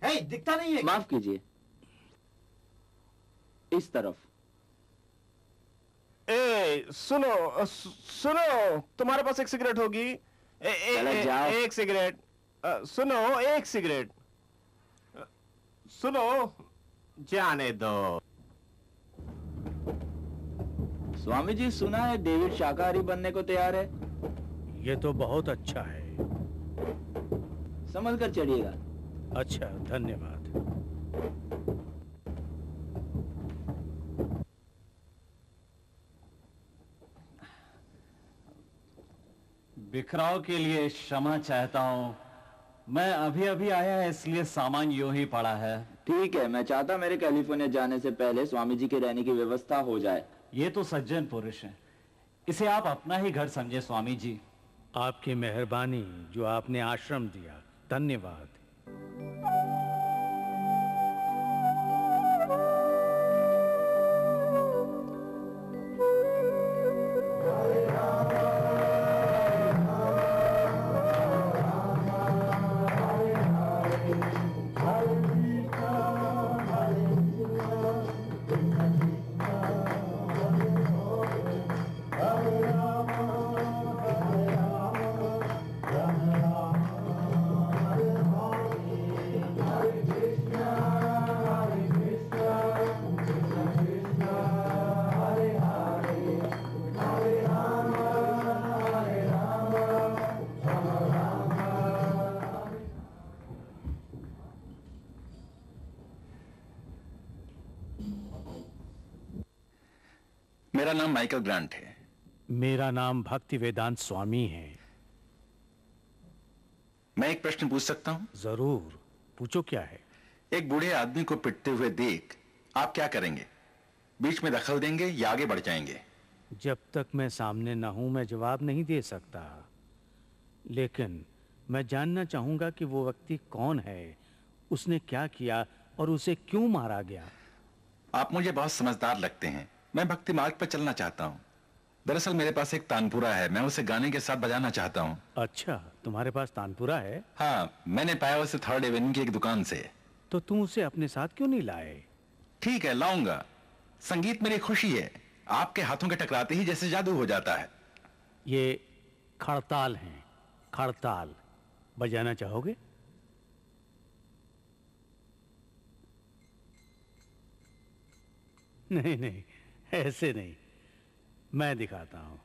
हे दिखता नहीं है। माफ कीजिए, इस तरफ। ए सुनो सुनो, तुम्हारे पास एक सिगरेट होगी? एक सिगरेट। सुनो एक सिगरेट। सुनो जाने दो। स्वामी जी सुना है डेविड शाकाहारी बनने को तैयार है। ये तो बहुत अच्छा है, समझ कर चलिएगा। अच्छा धन्यवाद। बिखराव के लिए क्षमा चाहता हूँ, मैं अभी अभी आया है इसलिए सामान यूं ही पड़ा है। ठीक है, मैं चाहता मेरे कैलिफोर्निया जाने से पहले स्वामी जी के रहने की व्यवस्था हो जाए। ये तो सज्जन पुरुष हैं, इसे आप अपना ही घर समझे स्वामी जी। आपकी मेहरबानी जो आपने आश्रम दिया, धन्यवाद। मेरा नाम माइकल ग्रांट है। मेरा नाम भक्ति वेदांत स्वामी है। मैं एक प्रश्न पूछ सकता हूँ? जरूर पूछो, क्या है? एक बूढ़े आदमी को पिटते हुए देख आप क्या करेंगे? बीच में दखल देंगे या आगे बढ़ जाएंगे? जब तक मैं सामने ना हूं मैं जवाब नहीं दे सकता, लेकिन मैं जानना चाहूंगा कि वो व्यक्ति कौन है, उसने क्या किया और उसे क्यों मारा गया। आप मुझे बहुत समझदार लगते हैं। मैं भक्ति मार्ग पर चलना चाहता हूँ। दरअसल मेरे पास एक तानपुरा है, मैं उसे गाने के साथ बजाना चाहता हूँ। अच्छा, तुम्हारे पास तानपुरा है? हाँ, मैंने पाया उसे 3rd एवेन्यू की एक दुकान से। तो तुम उसे अपने साथ क्यों नहीं लाए? ठीक है, लाऊंगा। संगीत मेरी खुशी है। आपके हाथों के टकराते ही जैसे जादू हो जाता है। ये खड़ताल है, खड़ताल। बजाना चाहोगे? नहीं नहीं, ऐसे नहीं, मैं दिखाता हूं।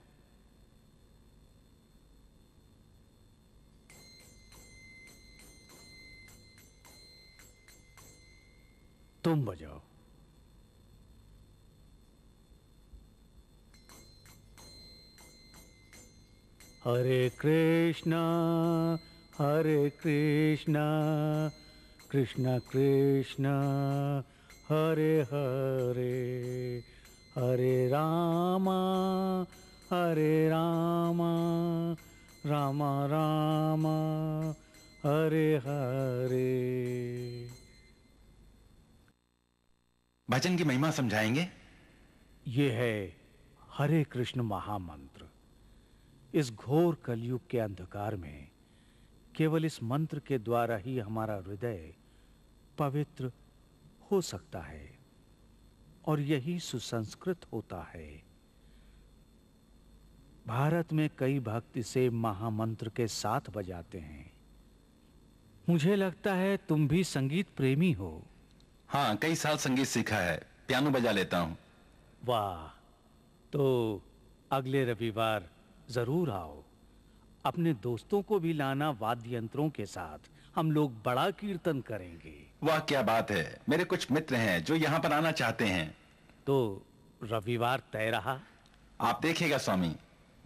तुम बजाओ। हरे कृष्णा कृष्णा कृष्णा हरे हरे, हरे रामा रामा रामा हरे हरे। भजन की महिमा समझाएंगे? ये है हरे कृष्ण महामंत्र। इस घोर कलयुग के अंधकार में केवल इस मंत्र के द्वारा ही हमारा हृदय पवित्र हो सकता है और यही सुसंस्कृत होता है। भारत में कई भक्त इसे महामंत्र के साथ बजाते हैं। मुझे लगता है तुम भी संगीत प्रेमी हो। हाँ, कई साल संगीत सीखा है, पियानो बजा लेता हूँ। वाह, तो अगले रविवार जरूर आओ। अपने दोस्तों को भी लाना वाद्य यंत्रों के साथ। हम लोग बड़ा कीर्तन करेंगे। वाह, क्या बात है। मेरे कुछ मित्र हैं जो यहाँ पर आना चाहते हैं। तो रविवार तय रहा। आप देखिएगा स्वामी,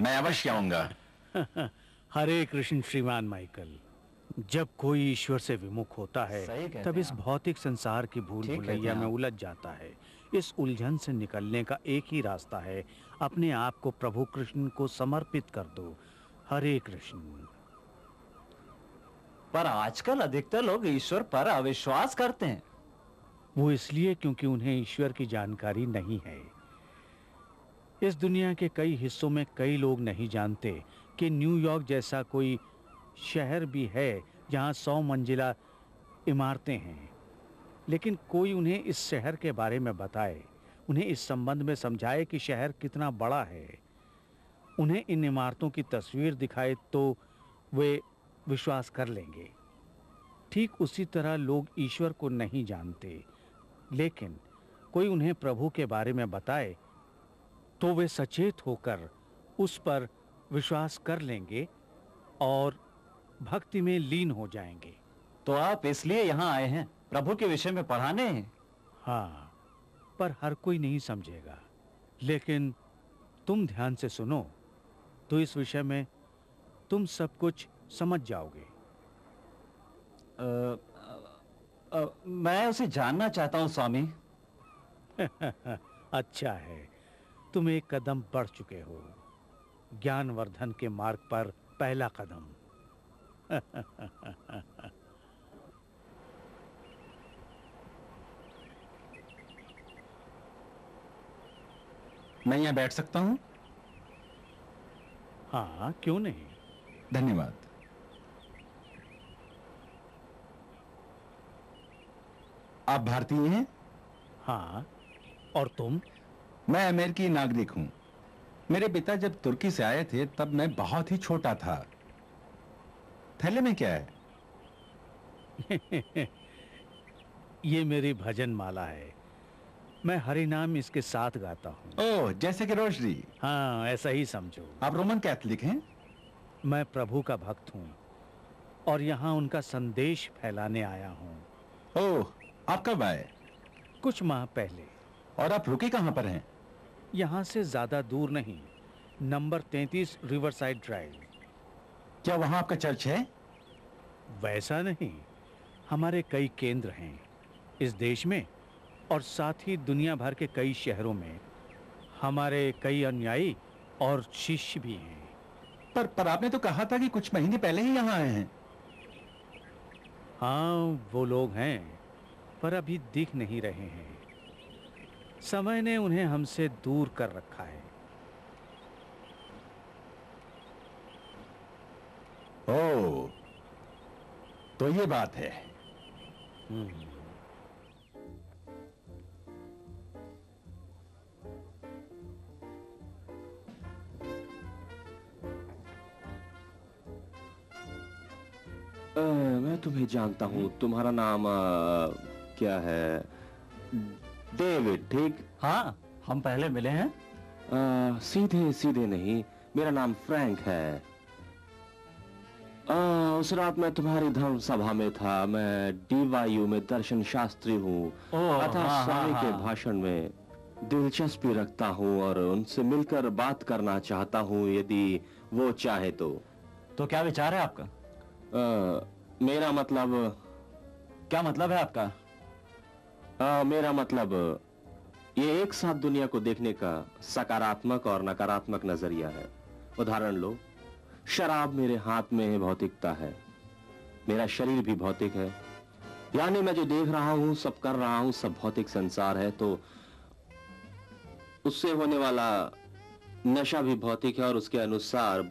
मैं अवश्य आऊंगा। हरे कृष्ण श्रीमान माइकल। जब कोई ईश्वर से विमुख होता है तब इस भौतिक संसार की भूल भुलैया में उलझ जाता है। इस उलझन से निकलने का एक ही रास्ता है, अपने आप को प्रभु कृष्ण को समर्पित कर दो। हरे कृष्ण। पर आजकल अधिकतर लोग ईश्वर पर अविश्वास करते हैं। वो इसलिए क्योंकि उन्हें ईश्वर की जानकारी नहीं है। इस दुनिया के कई हिस्सों में कई लोग नहीं जानते कि न्यूयॉर्क जैसा कोई शहर भी है जहां 100 मंजिला इमारतें हैं। लेकिन कोई उन्हें इस शहर के बारे में बताए, उन्हें इस संबंध में समझाए कि शहर कितना बड़ा है, उन्हें इन इमारतों की तस्वीर दिखाए तो वे विश्वास कर लेंगे। ठीक उसी तरह लोग ईश्वर को नहीं जानते, लेकिन कोई उन्हें प्रभु के बारे में बताए तो वे सचेत होकर उस पर विश्वास कर लेंगे और भक्ति में लीन हो जाएंगे। तो आप इसलिए यहाँ आए हैं, प्रभु के विषय में पढ़ाने? हाँ, पर हर कोई नहीं समझेगा। लेकिन तुम ध्यान से सुनो तो इस विषय में तुम सब कुछ समझ जाओगे। मैं उसे जानना चाहता हूँ स्वामी। अच्छा है, तुम एक कदम बढ़ चुके हो। ज्ञानवर्धन के मार्ग पर पहला कदम। मैं यहाँ बैठ सकता हूँ? हाँ, क्यों नहीं। धन्यवाद। आप भारतीय हैं? हाँ, और तुम? मैं अमेरिकी नागरिक हूँ। मेरे पिता जब तुर्की से आए थे तब मैं बहुत ही छोटा था। थैले में क्या है? ये मेरी भजन माला है। मैं हरिनाम इसके साथ गाता हूँ। ओह, जैसे कि रोशनी। हाँ, ऐसा ही समझो। आप रोमन कैथोलिक हैं? मैं प्रभु का भक्त हूँ और यहाँ उनका संदेश फैलाने आया हूँ। ओह, आप कब आए? कुछ माह पहले। और आप रुके कहाँ पर हैं? यहाँ से ज़्यादा दूर नहीं, नंबर 33 रिवरसाइड ड्राइव। क्या वहाँ आपका चर्च है? वैसा नहीं, हमारे कई केंद्र हैं। इस देश में और साथ ही दुनिया भर के कई शहरों में हमारे कई अनुयायी और शिष्य भी हैं। पर आपने तो कहा था कि कुछ महीने पहले ही यहाँ आए हैं। हाँ, वो लोग हैं, पर अभी दिख नहीं रहे हैं। समय ने उन्हें हमसे दूर कर रखा है। ओ, तो ये बात है। मैं तुम्हें जानता हूँ। तुम्हारा नाम क्या है? डेविड, ठीक? हाँ, हम पहले मिले हैं। सीधे सीधे नहीं, मेरा नाम फ्रैंक है। उस रात मैं तुम्हारी धर्म सभा में था। मैं डीवायू में दर्शन शास्त्री हूँ तथा स्वामी के भाषण में दिलचस्पी रखता हूँ और उनसे मिलकर बात करना चाहता हूँ यदि वो चाहे तो। तो क्या विचार है आपका? मेरा मतलब क्या मतलब है आपका? मेरा मतलब ये एक साथ दुनिया को देखने का सकारात्मक और नकारात्मक नजरिया है। उदाहरण लो, शराब मेरे हाथ में भौतिकता है, मेरा शरीर भी भौतिक है, यानी मैं जो देख रहा हूं, सब कर रहा हूं, सब भौतिक संसार है। तो उससे होने वाला नशा भी भौतिक है और उसके अनुसार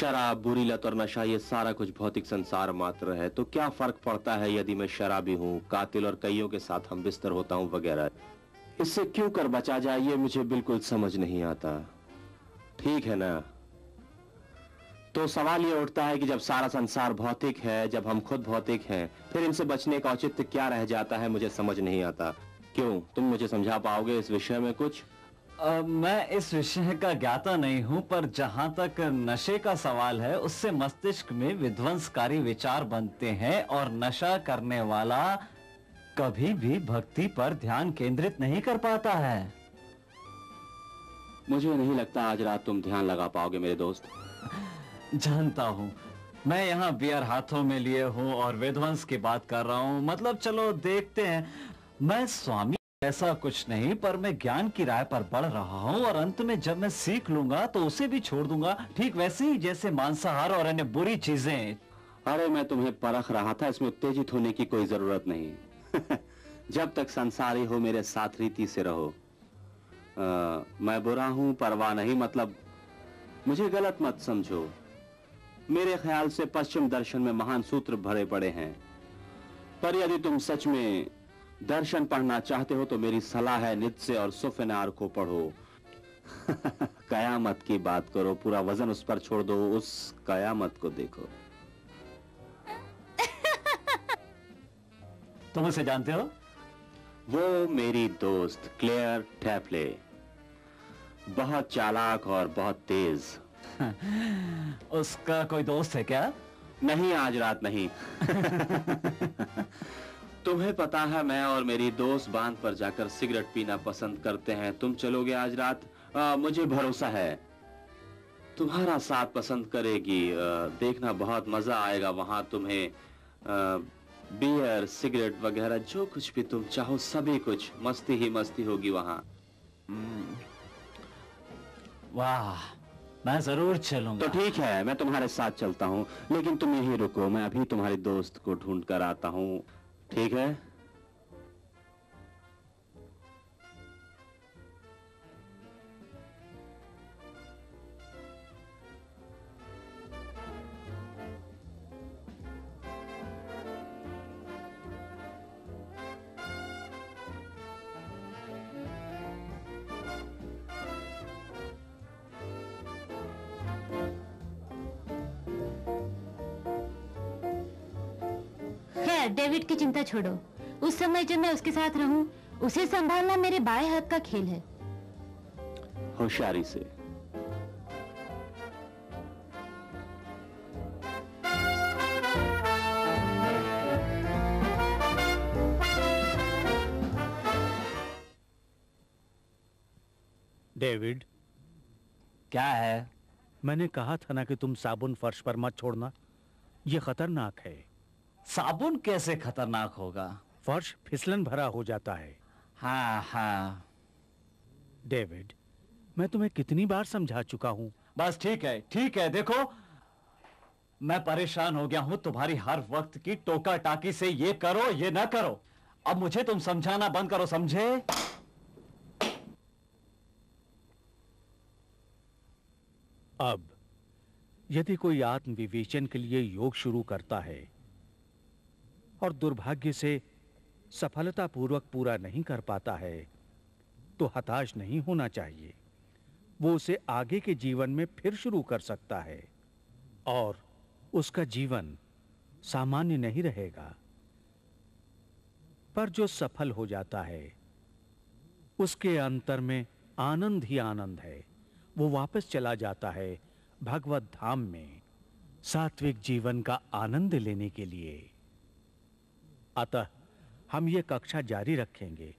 शराब, बुरी लत और नशा, ये सारा कुछ भौतिक संसार मात्र है। तो क्या फर्क पड़ता है यदि मैं शराबी हूँ, कातिल और कईयों के साथ हम बिस्तर होता हूँ वगैरह? इससे क्यों कर बचा जाए, ये मुझे बिल्कुल समझ नहीं आता। ठीक है ना? तो सवाल ये उठता है कि जब सारा संसार भौतिक है, जब हम खुद भौतिक हैं, फिर इनसे बचने का औचित्य क्या रह जाता है? मुझे समझ नहीं आता। क्यों, तुम मुझे समझा पाओगे इस विषय में कुछ? मैं इस विषय का ज्ञाता नहीं हूँ, पर जहाँ तक नशे का सवाल है, उससे मस्तिष्क में विध्वंसकारी विचार बनते हैं और नशा करने वाला कभी भी भक्ति पर ध्यान केंद्रित नहीं कर पाता है। मुझे नहीं लगता आज रात तुम ध्यान लगा पाओगे मेरे दोस्त। जानता हूँ, मैं यहाँ बियर हाथों में लिए हूँ और विध्वंस की बात कर रहा हूँ। मतलब चलो देखते हैं। मैं स्वामी ऐसा कुछ नहीं, पर मैं ज्ञान की राय पर बढ़ रहा हूँ और अंत में जब मैं सीख लूंगा तो उसे भी छोड़ दूंगा, ठीक वैसे ही जैसे मांसाहार और अन्य बुरी चीजें। अरे मैं तुम्हें परख रहा था, इसमें उत्तेजित होने की कोई जरूरत नहीं। जब तक संसारी हो मेरे साथ रीति से रहो। मैं बुरा हूँ, परवाह नहीं, मतलब मुझे गलत मत समझो। मेरे ख्याल से पश्चिम दर्शन में महान सूत्र भरे पड़े हैं, पर यदि तुम सच में दर्शन पढ़ना चाहते हो तो मेरी सलाह है नित्से और सुफेनार को पढ़ो। कयामत की बात करो, पूरा वजन उस पर छोड़ दो, उस कयामत को देखो। तुम उसे जानते हो? वो मेरी दोस्त क्लेयर टैपले, बहुत चालाक और बहुत तेज। उसका कोई दोस्त है क्या? नहीं, आज रात नहीं। तुम्हें पता है मैं और मेरी दोस्त बांध पर जाकर सिगरेट पीना पसंद करते हैं। तुम चलोगे आज रात? मुझे भरोसा है तुम्हारा साथ पसंद करेगी। देखना, बहुत मजा आएगा वहां। तुम्हें बियर, सिगरेट वगैरह जो कुछ भी तुम चाहो, सभी कुछ मस्ती ही मस्ती होगी वहां। वाह, मैं जरूर चलूंगा। तो ठीक है, मैं तुम्हारे साथ चलता हूँ, लेकिन तुम यहीं रुको, मैं अभी तुम्हारे दोस्त को ढूंढ कर आता हूँ। ठीक है? डेविड की चिंता छोड़ो। उस समय जब मैं उसके साथ रहूं, उसे संभालना मेरे बाएं हाथ का खेल है। होशियारी से। डेविड, क्या है? मैंने कहा था ना कि तुम साबुन फर्श पर मत छोड़ना, ये खतरनाक है। साबुन कैसे खतरनाक होगा? फर्श फिसलन भरा हो जाता है। हाँ हाँ डेविड, मैं तुम्हें कितनी बार समझा चुका हूँ। बस ठीक है ठीक है, देखो मैं परेशान हो गया हूँ तुम्हारी हर वक्त की टोका टाकी से, ये करो ये ना करो। अब मुझे तुम समझाना बंद करो, समझे? अब यदि कोई आत्मविवेचन के लिए योग शुरू करता है और दुर्भाग्य से सफलतापूर्वक पूरा नहीं कर पाता है तो हताश नहीं होना चाहिए। वो उसे आगे के जीवन में फिर शुरू कर सकता है और उसका जीवन सामान्य नहीं रहेगा। पर जो सफल हो जाता है उसके अंतर में आनंद ही आनंद है। वो वापस चला जाता है भगवत धाम में सात्विक जीवन का आनंद लेने के लिए। अतः हम ये कक्षा जारी रखेंगे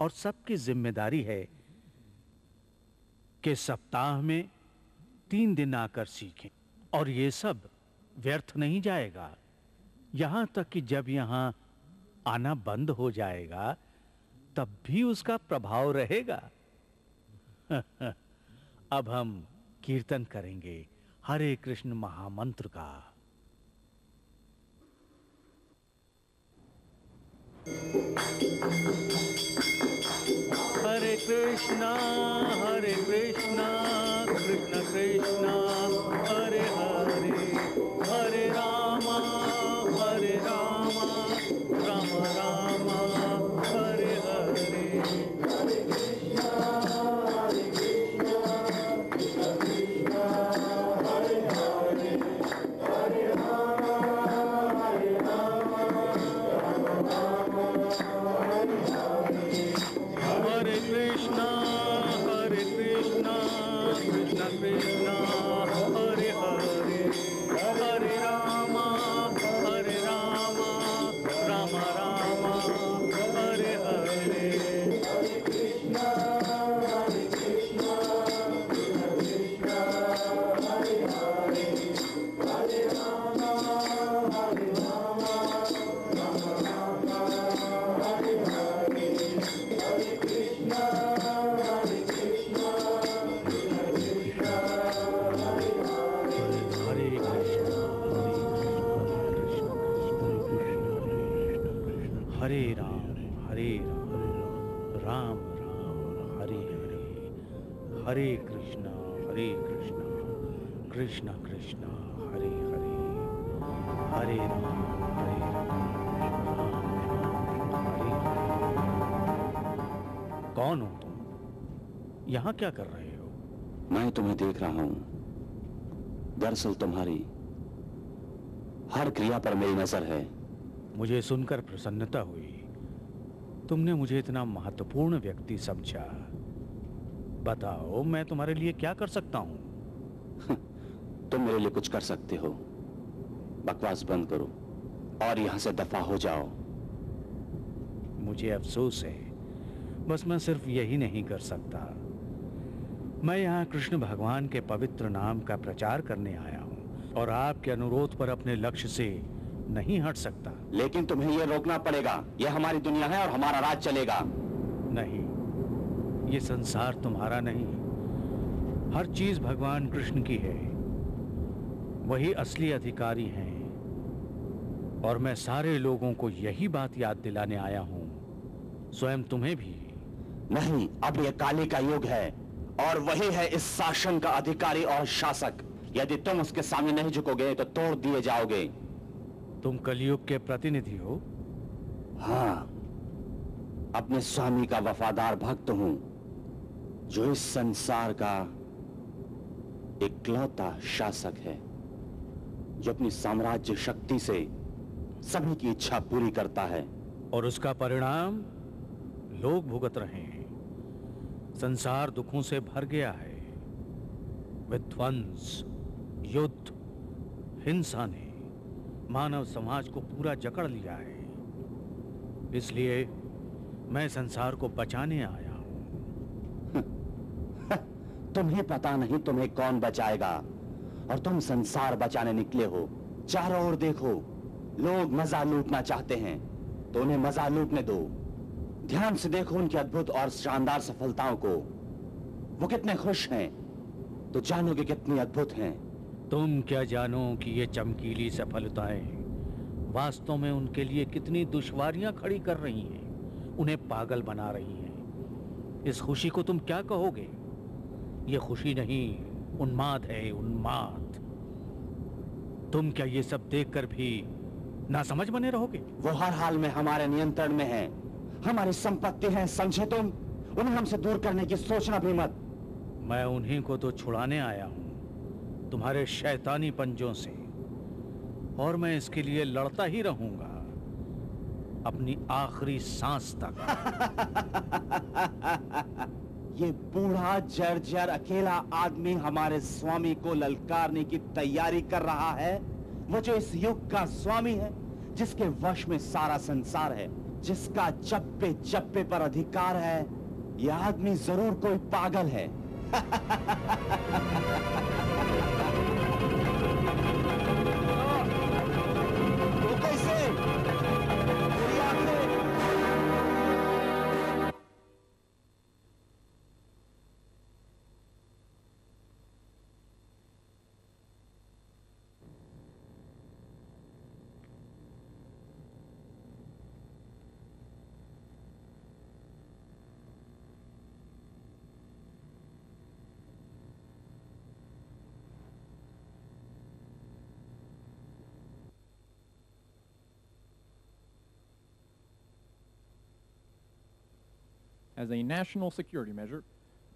और सबकी जिम्मेदारी है कि सप्ताह में 3 दिन आकर सीखें। और ये सब व्यर्थ नहीं जाएगा, यहाँ तक कि जब यहाँ आना बंद हो जाएगा तब भी उसका प्रभाव रहेगा। अब हम कीर्तन करेंगे हरे कृष्ण महामंत्र का। हरे कृष्णा कृष्ण कृष्णा हरे हरे, हरे रामा हरे रामा राम रामा हरे हरे, हरे कृष्णा हरे कृष्णा कृष्ण कृष्णा हरे हरे, हरे रामा हरे रामा राम रामा हरे Hare, Hare Krishna Krishna Krishna Hare Hare, Hare Rama Hare Rama Rama Rama Hare Hare, Hare Krishna Hare Krishna Krishna Krishna Hare Hare, Hare Rama Hare Rama Rama Rama Hare Hare, Hare Krishna हरे कृष्णा कृष्ण कृष्ण हरे हरे, हरे राम हरे राम हरे हरे। कौन हो तुम? यहाँ क्या कर रहे हो? मैं तुम्हें देख रहा हूँ। दरअसल तुम्हारी हर क्रिया पर मेरी नजर है। मुझे सुनकर प्रसन्नता हुई, तुमने मुझे इतना महत्वपूर्ण व्यक्ति समझा। बताओ मैं तुम्हारे लिए क्या कर सकता हूँ? तुम मेरे लिए कुछ कर सकते हो। बकवास बंद करो और यहाँ से दफा हो जाओ। मुझे अफसोस है, बस मैं सिर्फ यही नहीं कर सकता। मैं यहाँ कृष्ण भगवान के पवित्र नाम का प्रचार करने आया हूँ और आपके अनुरोध पर अपने लक्ष्य से नहीं हट सकता। लेकिन तुम्हें यह रोकना पड़ेगा। यह हमारी दुनिया है और हमारा राज चलेगा। नहीं, ये संसार तुम्हारा नहीं। हर चीज भगवान कृष्ण की है, वही असली अधिकारी हैं। और मैं सारे लोगों को यही बात याद दिलाने आया हूँ, स्वयं तुम्हें भी। नहीं, अब यह काली का युग है और वही है इस शासन का अधिकारी और शासक। यदि तुम उसके सामने नहीं झुकोगे तो तोड़ दिए जाओगे। तुम कलयुग के प्रतिनिधि हो। हाँ, अपने स्वामी का वफादार भक्त हूँ जो इस संसार का इकलौता शासक है, जो अपनी साम्राज्य शक्ति से सभी की इच्छा पूरी करता है। और उसका परिणाम लोग भुगत रहे हैं। संसार दुखों से भर गया है। विध्वंस, युद्ध, हिंसा ने मानव समाज को पूरा जकड़ लिया है। इसलिए मैं संसार को बचाने आया हूँ। तुम्हें पता नहीं तुम्हें कौन बचाएगा और तुम संसार बचाने निकले हो। चारों ओर देखो, लोग मजा लूटना चाहते हैं तो उन्हें मजा लूटने दो। ध्यान से देखो उनकी अद्भुत और शानदार सफलताओं को, वो कितने खुश हैं तो जानो कि कितनी अद्भुत हैं। तुम क्या जानो कि ये चमकीली सफलताएं वास्तव में उनके लिए कितनी दुश्वारियां खड़ी कर रही हैं, उन्हें पागल बना रही हैं। इस खुशी को तुम क्या कहोगे? ये खुशी नहीं, उन्माद है, उन्माद। तुम क्या ये सब देखकर भी ना समझ बने रहोगे? वो हर हाल में हमारे नियंत्रण में है, हमारी संपत्ति है, समझे तुम? उन्हें हमसे दूर करने की सोचना भी मत। मैं उन्हीं को तो छुड़ाने आया हूँ तुम्हारे शैतानी पंजों से, और मैं इसके लिए लड़ता ही रहूंगा अपनी आखिरी सांस तक। ये बूढ़ा जर्जर अकेला आदमी हमारे स्वामी को ललकारने की तैयारी कर रहा है, वो जो इस युग का स्वामी है, जिसके वश में सारा संसार है, जिसका चप्पे चप्पे पर अधिकार है। यह आदमी जरूर कोई पागल है। तो कैसे? As a national security measure,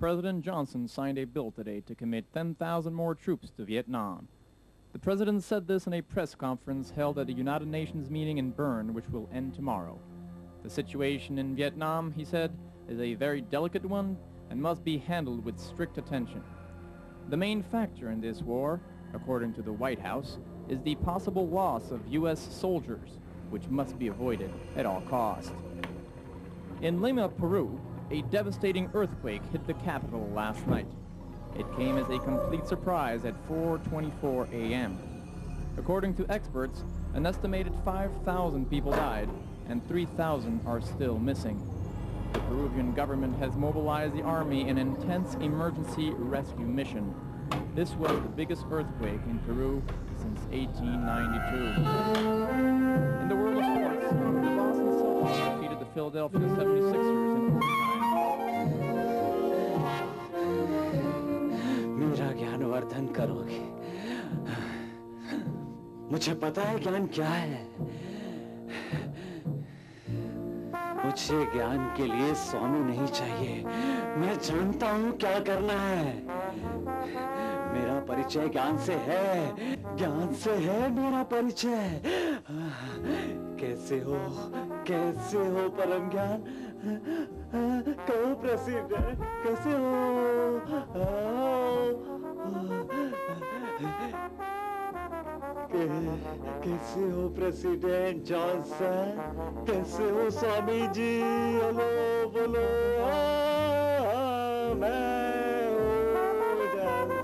President Johnson signed a bill today to commit 10,000 more troops to Vietnam. The President said this in a press conference held at a United Nations meeting in Bern, which will end tomorrow. The situation in Vietnam, he said, is a very delicate one and must be handled with strict attention. The main factor in this war, according to the White House, is the possible loss of U.S. soldiers, which must be avoided at all costs. In Lima, Peru, a devastating earthquake hit the capital last night. It came as a complete surprise at 4:24 a.m. According to experts, an estimated 5,000 people died and 3,000 are still missing. The Peruvian government has mobilized the army in an intense emergency rescue mission. This was the biggest earthquake in Peru since 1892. In the world of sports, the Boston Celtics defeated the Philadelphia 76ers in overtime. मेरा ज्ञानवर्धन करोगे? मुझे पता है ज्ञान क्या है। मुझे ज्ञान के लिए स्वामी नहीं चाहिए, मैं जानता हूँ क्या करना है। मेरा परिचय ज्ञान से है, ज्ञान से है मेरा परिचय। कैसे हो परम ज्ञान? कहो प्रेसिडेंट, कैसे हो? कैसे हो प्रेसिडेंट जॉनसन? कैसे हो स्वामी जी? हेलो बोलो, मैं हूँ Johnson.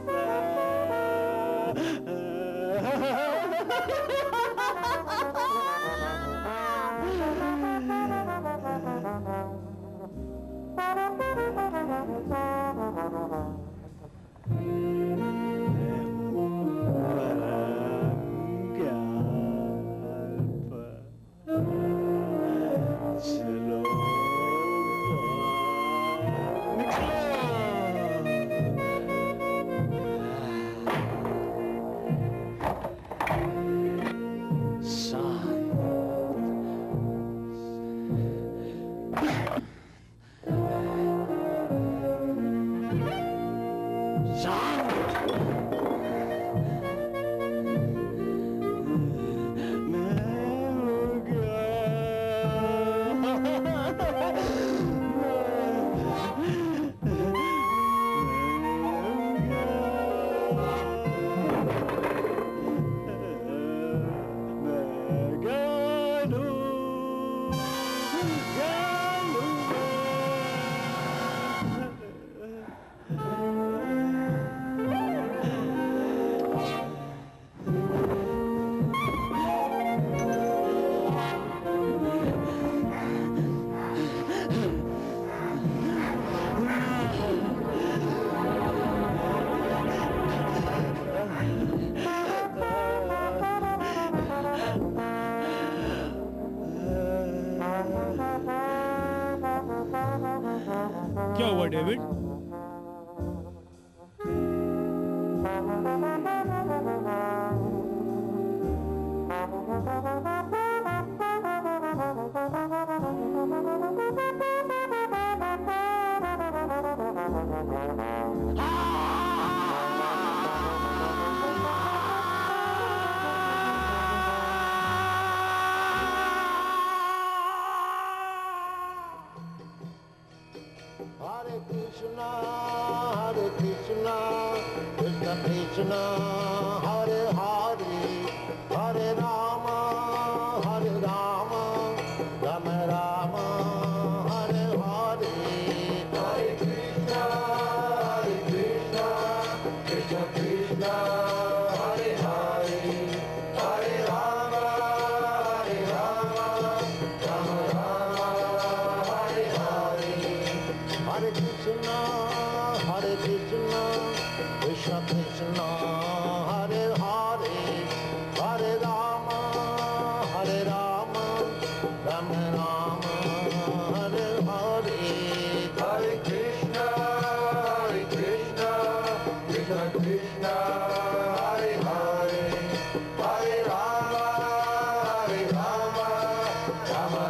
for David. Hare Rama, Hare Rama, Rama